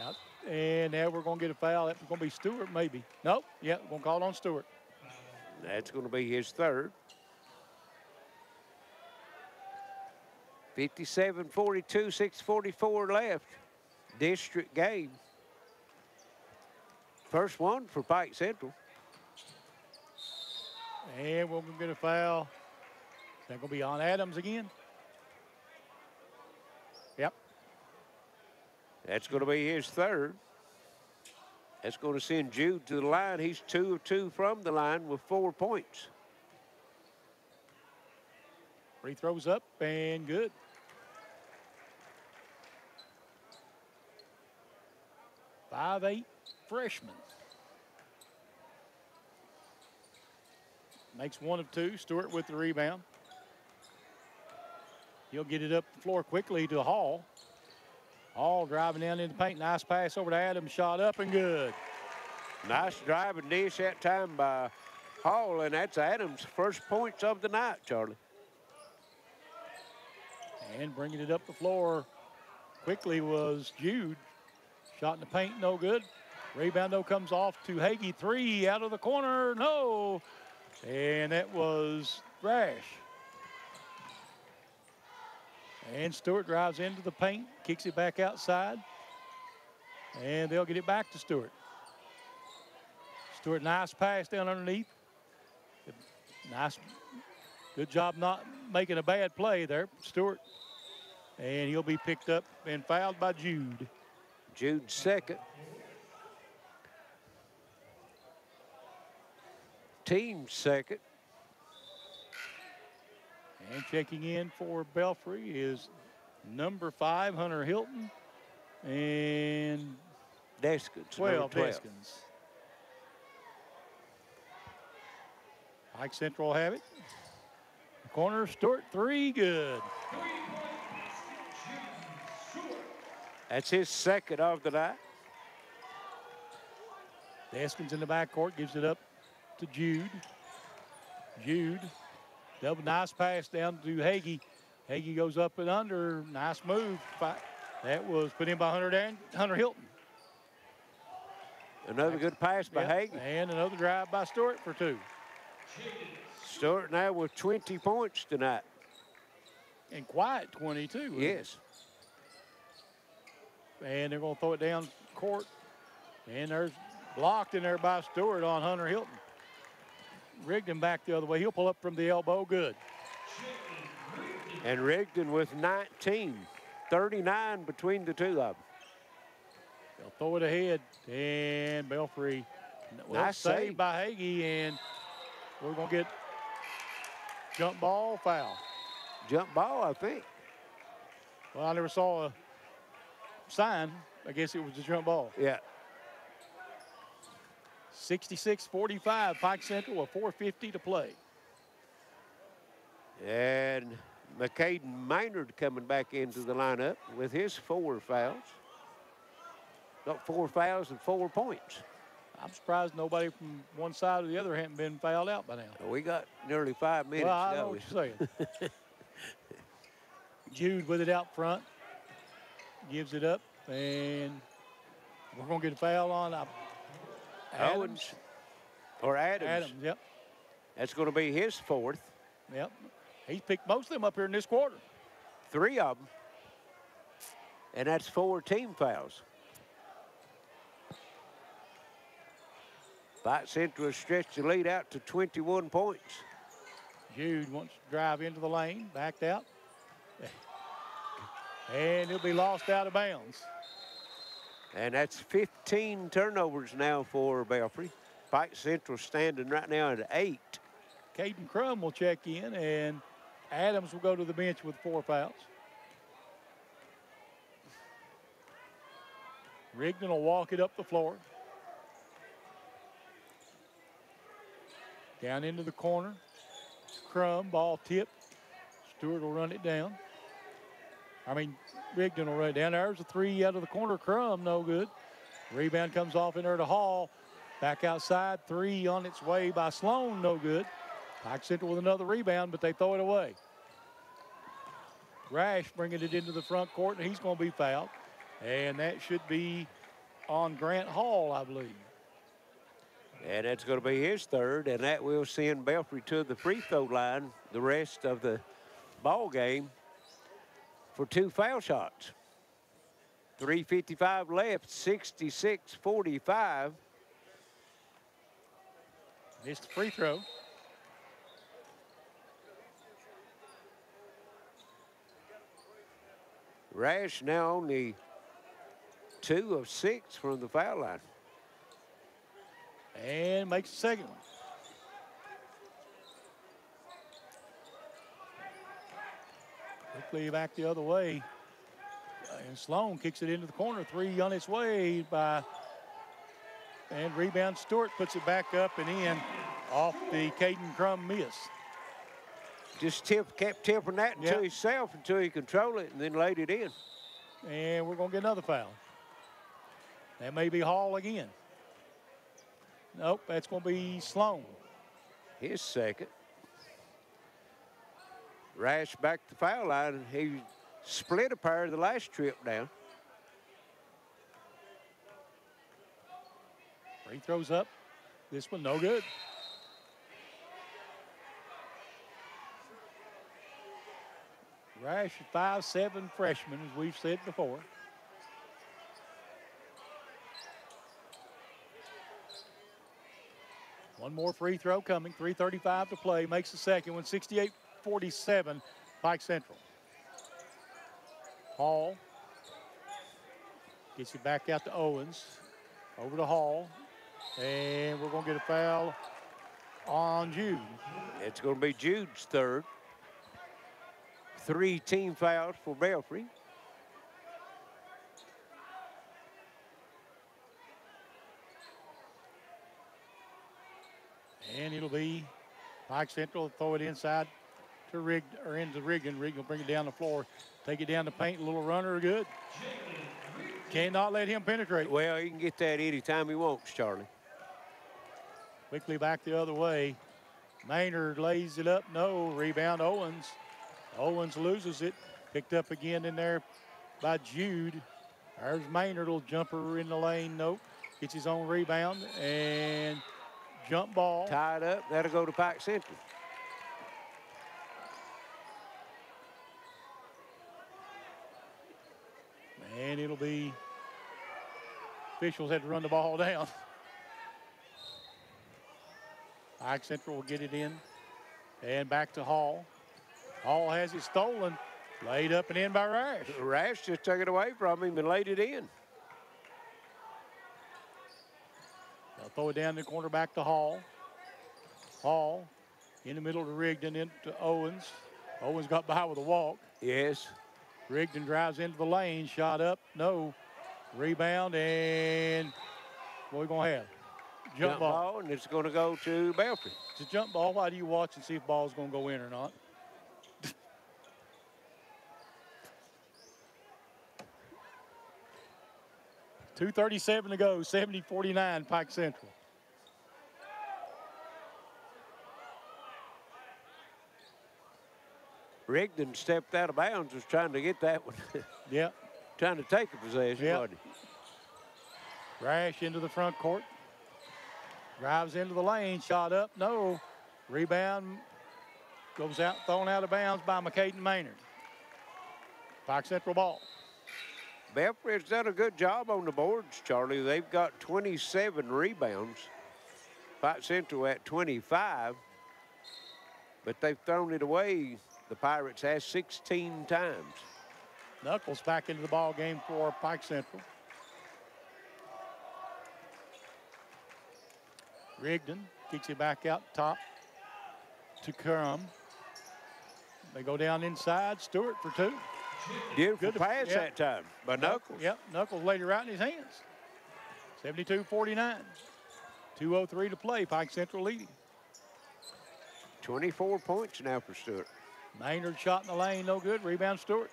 Out. And now we're going to get a foul. That's going to be Stewart, maybe. Nope. Yeah, we're going to call on Stewart. That's going to be his third. 57-42, 6:44 left. District game. First one for Pike Central. And we're going to get a foul. That's going to be on Adams again. Yep. That's going to be his third. That's going to send Jude to the line. He's 2 of 2 from the line with 4 points. Free throws up and good. Five-eight freshman. Makes 1 of 2. Stewart with the rebound. He'll get it up the floor quickly to Hall. Hall driving down in the paint. Nice pass over to Adams. Shot up and good. Nice driving dish that time by Hall, and that's Adams' first points of the night, Charlie. And bringing it up the floor quickly was Jude. Shot in the paint, no good. Rebound, though, comes off to Hagee. Three out of the corner, no. And that was Rash. And Stewart drives into the paint, kicks it back outside. And they'll get it back to Stewart. Stewart, nice pass down underneath. Nice, good job not making a bad play there, Stewart. And he'll be picked up and fouled by Jude. Jude second. Team second. And checking in for Belfry is number 5, Hunter Hilton. And Deskins, 12, Deskins. Pike Central have it. The corner, Stewart, 3, good. That's his second of the night. Deskins in the backcourt, gives it up to Jude. Jude, double, nice pass down to Hagee. Hagee goes up and under, nice move. That was put in by Hunter Hilton. Another good pass by Hagee. And another drive by Stewart for 2. Stewart now with 20 points tonight. And quiet 22. Yes. It? And they're going to throw it down court. And there's blocked in there by Stewart on Hunter Hilton. Rigdon back the other way. He'll pull up from the elbow. Good. And Rigdon with 19. 39 between the two of them. They'll throw it ahead. And Belfry. Well, nice saved by Hagee. And we're going to get jump ball foul. Jump ball, I think. Well, I never saw a sign. I guess it was a jump ball. Yeah. 66-45, Pike Central with 4:50 to play. And McCaden Maynard coming back into the lineup with his 4 fouls. Got 4 fouls and 4 points. I'm surprised nobody from one side or the other hadn't been fouled out by now. Well, we got nearly 5 minutes. Well, I know what you're saying. Jude with it out front. Gives it up, and we're going to get a foul on Owens. Or Adams. Adams, yep. That's going to be his 4th. Yep. He's picked most of them up here in this quarter. 3 of them. And that's 4 team fouls. Pike Central stretched the lead out to 21 points. Jude wants to drive into the lane, backed out. And he'll be lost out of bounds. And that's 15 turnovers now for Belfry. Pike Central standing right now at 8. Caden Crum will check in, and Adams will go to the bench with 4 fouls. Rigdon will walk it up the floor. Down into the corner. Crum, ball tipped. Stewart will run it down. Rigdon will run it down. There's a 3 out of the corner. Crum, no good. Rebound comes off in there to Hall. Back outside, 3 on its way by Sloan, no good. Pike Central with another rebound, but they throw it away. Rash bringing it into the front court, and he's going to be fouled. And that should be on Grant Hall, I believe. And that's going to be his 3rd, and that will send Belfry to the free throw line the rest of the ball game for 2 foul shots. 3:55 left, 66-45. Missed the free throw. Rash now only 2 of 6 from the foul line. And makes the second one. Quickly back the other way. And Sloan kicks it into the corner. 3 on its way by, and rebound Stewart puts it back up and in off the Caden Crum miss. Just kept tipping that until himself, until he controlled it and then laid it in. And we're going to get another foul. That may be Hall again. Nope, that's going to be Sloan. His 2nd. Rash back to the foul line. He split a pair the last trip down. Free throws up. This one no good. Rash, 5'7" freshman, as we've said before. One more free throw coming, 3:35 to play, makes the second one, 68-47, Pike Central. Hall gets it back out to Owens, over to Hall, and we're gonna get a foul on Jude. It's gonna be Jude's third. Three team fouls for Belfry. And it'll be Pike Central, throw it inside to Rigdon, or into Rigdon. Rigdon will bring it down the floor, take it down the paint, a little runner, good. Cannot let him penetrate. Well, he can get that anytime he wants, Charlie. Quickly back the other way. Maynard lays it up, no, rebound Owens. Owens loses it, picked up again in there by Jude. There's Maynard, little jumper in the lane, nope. Gets his own rebound and jump ball. Tied up, that'll go to Pike Central. And it'll be, officials had to run the ball down. Pike Central will get it in and back to Hall. Hall has it stolen, laid up and in by Rash. Rash just took it away from him and laid it in. They'll throw it down the corner back to Hall. Hall in the middle to Rigdon, into Owens. Owens got by with a walk. Yes. Rigdon drives into the lane, shot up, no. Rebound, and what are we gonna have? Jump ball, and it's gonna go to Belfry. It's a jump ball. Why do you watch and see if ball's gonna go in or not? .237 to go, 70-49, Pike Central. Rigdon stepped out of bounds, was trying to get that one. Yeah. Trying to take a possession, wasn't he? Rash into the front court. Drives into the lane, shot up, no. Rebound goes out, thrown out of bounds by McCaden Maynard. Pike Central ball. Belfry's done a good job on the boards, Charlie. They've got 27 rebounds. Pike Central at 25, but they've thrown it away, the Pirates has, 16 times. Knuckles back into the ball game for Pike Central. Rigdon kicks it back out top to Crum. They go down inside, Stewart for two. Beautiful pass that time by Knuckles. Yep, Knuckles laid it right in his hands. 72-49, 2:03 to play, Pike Central leading. 24 points now for Stewart. Maynard shot in the lane, no good, rebound Stewart.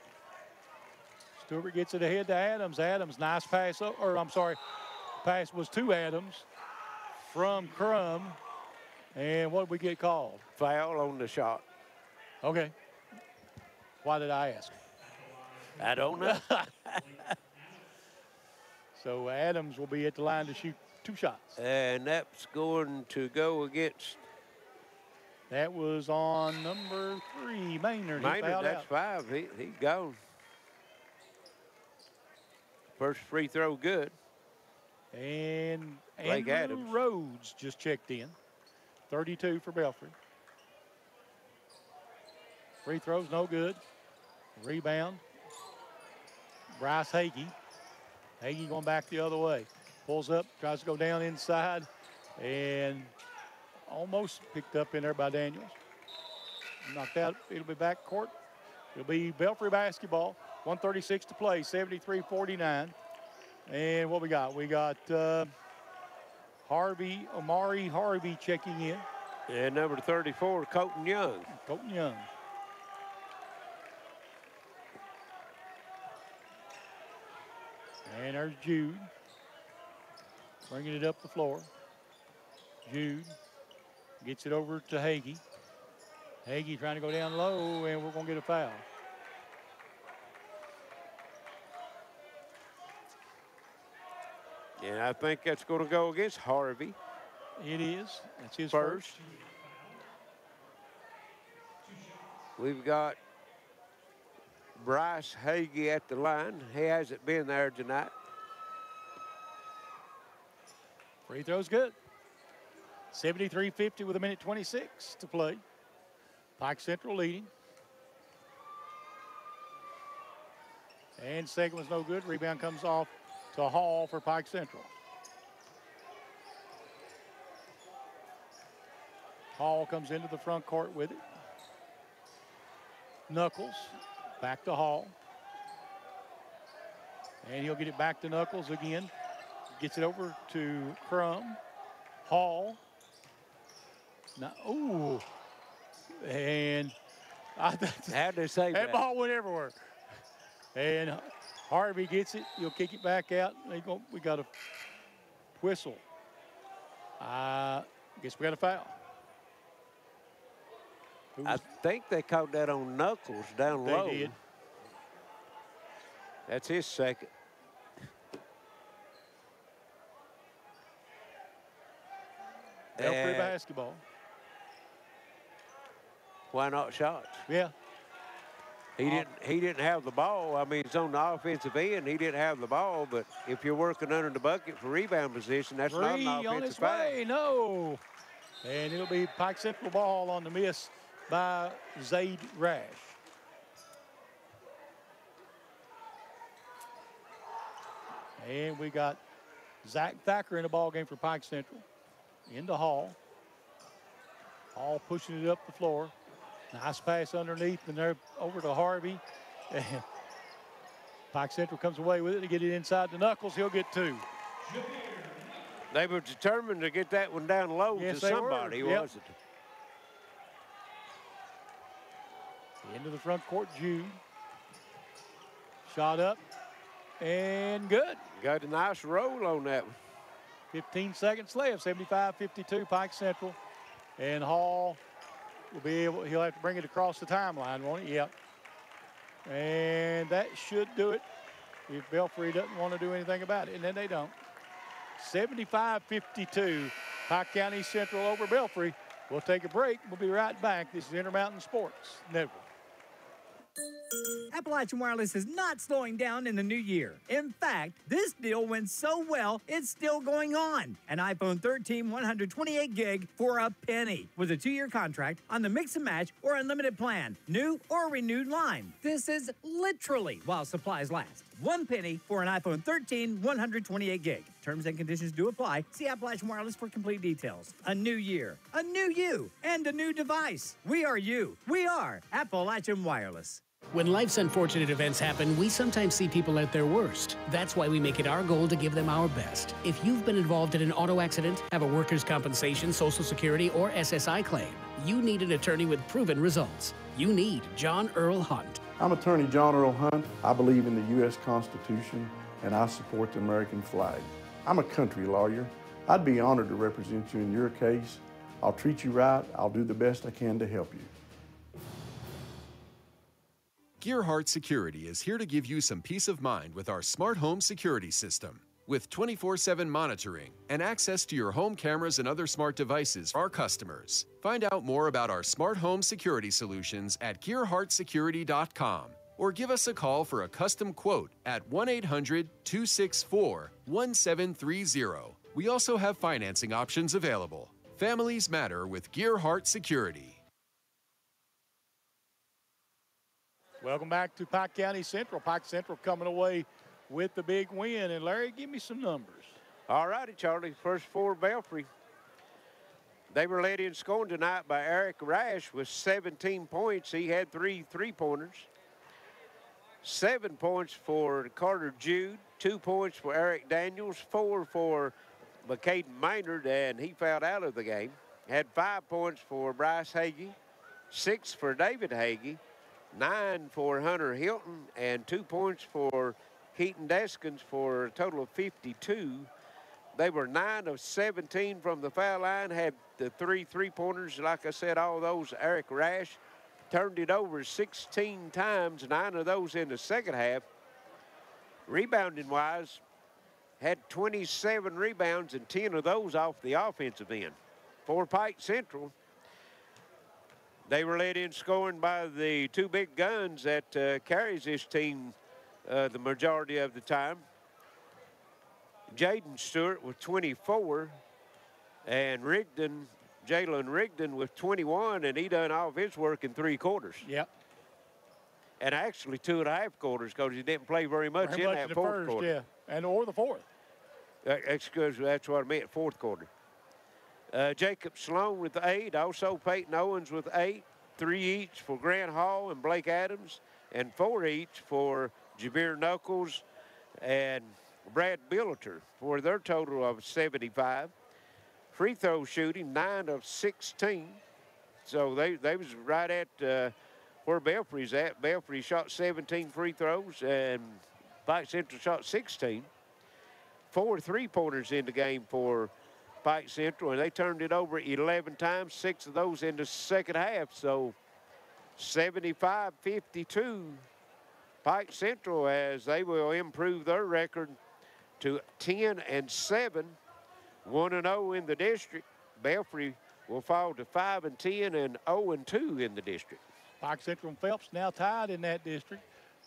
Stewart gets it ahead to Adams. Adams, nice pass, or I'm sorry, pass was to Adams from Crum. And what did we get called? Foul on the shot. Okay, why did I ask? I don't know. So Adams will be at the line to shoot two shots. And that's going to go against. That was on number 3, Maynard. Maynard, that's out. 5. He's gone. First free throw, good. And Blake Adams. Rhodes just checked in. 32 for Belfry. Free throws, no good. Rebound. Bryce Hagee. Hagee going back the other way. Pulls up, tries to go down inside, and almost picked up in there by Daniels. Knocked out, it'll be back court. It'll be Belfry basketball, 1:36 to play, 73-49. And what we got? We got Omari Harvey checking in. And number 34, Colton Young. Colton Young. And there's Jude, bringing it up the floor. Jude gets it over to Hagee. Hagee trying to go down low, and we're gonna get a foul. And I think that's gonna go against Harvey. It is, that's his first. We've got Bryce Hagee at the line. He hasn't been there tonight. Free throw's good. 73-50 with a minute 26 to play. Pike Central leading. And second one's no good. Rebound comes off to Hall for Pike Central. Hall comes into the front court with it. Knuckles, back to Hall. And he'll get it back to Knuckles again. Gets it over to Crum. Hall. Now, ooh. And how'd they say that? That ball went everywhere. And Harvey gets it. He'll kick it back out. We got a whistle. I guess we got a foul. I think they caught that on Knuckles down low. They did. That's his second. Belfry basketball. Why not shots? Yeah. He didn't have the ball. I mean, it's on the offensive end. He didn't have the ball, but if you're working under the bucket for rebound position, that's not an offensive foul. No. And it'll be Pike Central ball on the miss by Zayd Rash. And we got Zach Thacker in the ball game for Pike Central. Into Hall. Hall pushing it up the floor. Nice pass underneath, and they're over to Harvey. And Pike Central comes away with it to get it inside to Knuckles. He'll get two. They were determined to get that one down low to somebody, wasn't it? Into the front court, Jude. Shot up, and good. Got a nice roll on that one. 15 seconds left, 75-52, Pike Central. And Hall will be able, he'll have to bring it across the timeline, won't he? Yep. And that should do it if Belfry doesn't want to do anything about it, and then they don't. 75-52, Pike County Central over Belfry. We'll take a break. We'll be right back. This is Intermountain Sports Network. Appalachian Wireless is not slowing down in the new year. In fact, this deal went so well, it's still going on. An iPhone 13 128 gig for a penny with a 2-year contract on the mix and match or unlimited plan, new or renewed line. This is literally while supplies last. 1 penny for an iPhone 13 128 gig. Terms and conditions do apply. See Appalachian Wireless for complete details. A new year, a new you, and a new device. We are you. We are Appalachian Wireless. When life's unfortunate events happen, we sometimes see people at their worst. That's why we make it our goal to give them our best. If you've been involved in an auto accident, have a workers' compensation, Social Security, or SSI claim, you need an attorney with proven results. You need John Earl Hunt. I'm attorney John Earl Hunt. I believe in the U.S. Constitution, and I support the American flag. I'm a country lawyer. I'd be honored to represent you in your case. I'll treat you right. I'll do the best I can to help you. Gearheart Security is here to give you some peace of mind with our smart home security system. With 24/7 monitoring and access to your home cameras and other smart devices for our customers. Find out more about our smart home security solutions at GearheartSecurity.com or give us a call for a custom quote at 1-800-264-1730. We also have financing options available. Families matter with Gearheart Security. Welcome back to Pike County Central. Pike Central coming away with the big win. And Larry, give me some numbers. All righty, Charlie. First four, Belfry. They were led in scoring tonight by Eric Rash with 17 points. He had 3 3-pointers. 7 points for Carter Jude, 2 points for Eric Daniels, 4 for McCaden Maynard, and he fouled out of the game. Had 5 points for Bryce Hagee, 6 for David Hagee, 9 for Hunter Hilton, and 2 points for Keaton Deskins for a total of 52. They were 9 of 17 from the foul line, had the 3 3-pointers. Like I said, all those Eric Rash turned it over 16 times, 9 of those in the second half. Rebounding-wise, had 27 rebounds and 10 of those off the offensive end. For Pike Central, They were led in scoring by the two big guns that carries this team the majority of the time. Jayden Stewart with 24, and Rigdon, Jalen Rigdon with 21, and he done all of his work in three quarters. Yep. And actually 2.5 quarters, because he didn't play very much in that fourth quarter. Yeah, and or the fourth. Excuse me, that's what I meant, fourth quarter. Jacob Sloan with 8, also Peyton Owens with 8, 3 each for Grant Hall and Blake Adams, and 4 each for Jameer Knuckles and Brad Billiter for their total of 75. Free throw shooting, 9 of 16. So they was right at where Belfry's at. Belfry shot 17 free throws, and Pike Central shot 16. 4 three-pointers in the game for Pike Central, and they turned it over 11 times, 6 of those in the second half. So 75-52, Pike Central, as they will improve their record to 10-7, 1-0 in the district. Belfry will fall to 5-10 and 0-2 in the district. Pike Central and Phelps now tied in that district,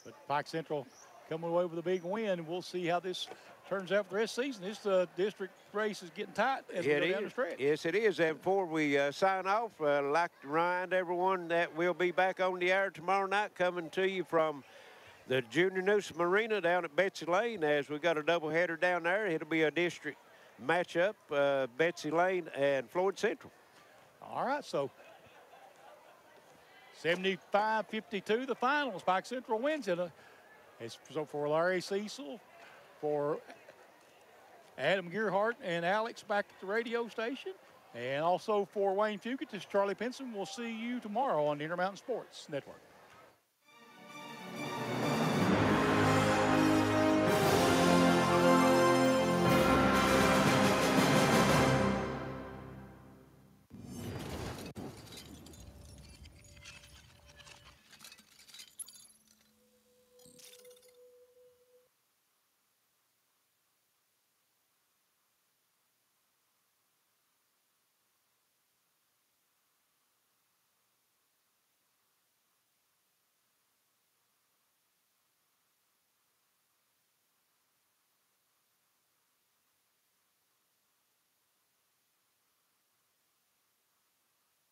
but Pike Central coming away with a big win. We'll see how this turns out for this season. This district race is getting tight as we go down the stretch. Yes, it is. And before we sign off, I'd like to remind everyone that we'll be back on the air tomorrow night, coming to you from the Junior Newsom Arena down at Betsy Lane, as we've got a doubleheader down there. It'll be a district matchup, Betsy Lane and Floyd Central. All right, so 75-52, the finals. Pike Central wins it. So for Larry Cecil, for Adam Gearhart and Alex back at the radio station, and also for Wayne Fugit, this is Charlie Pinson. We'll see you tomorrow on the Intermountain Sports Network.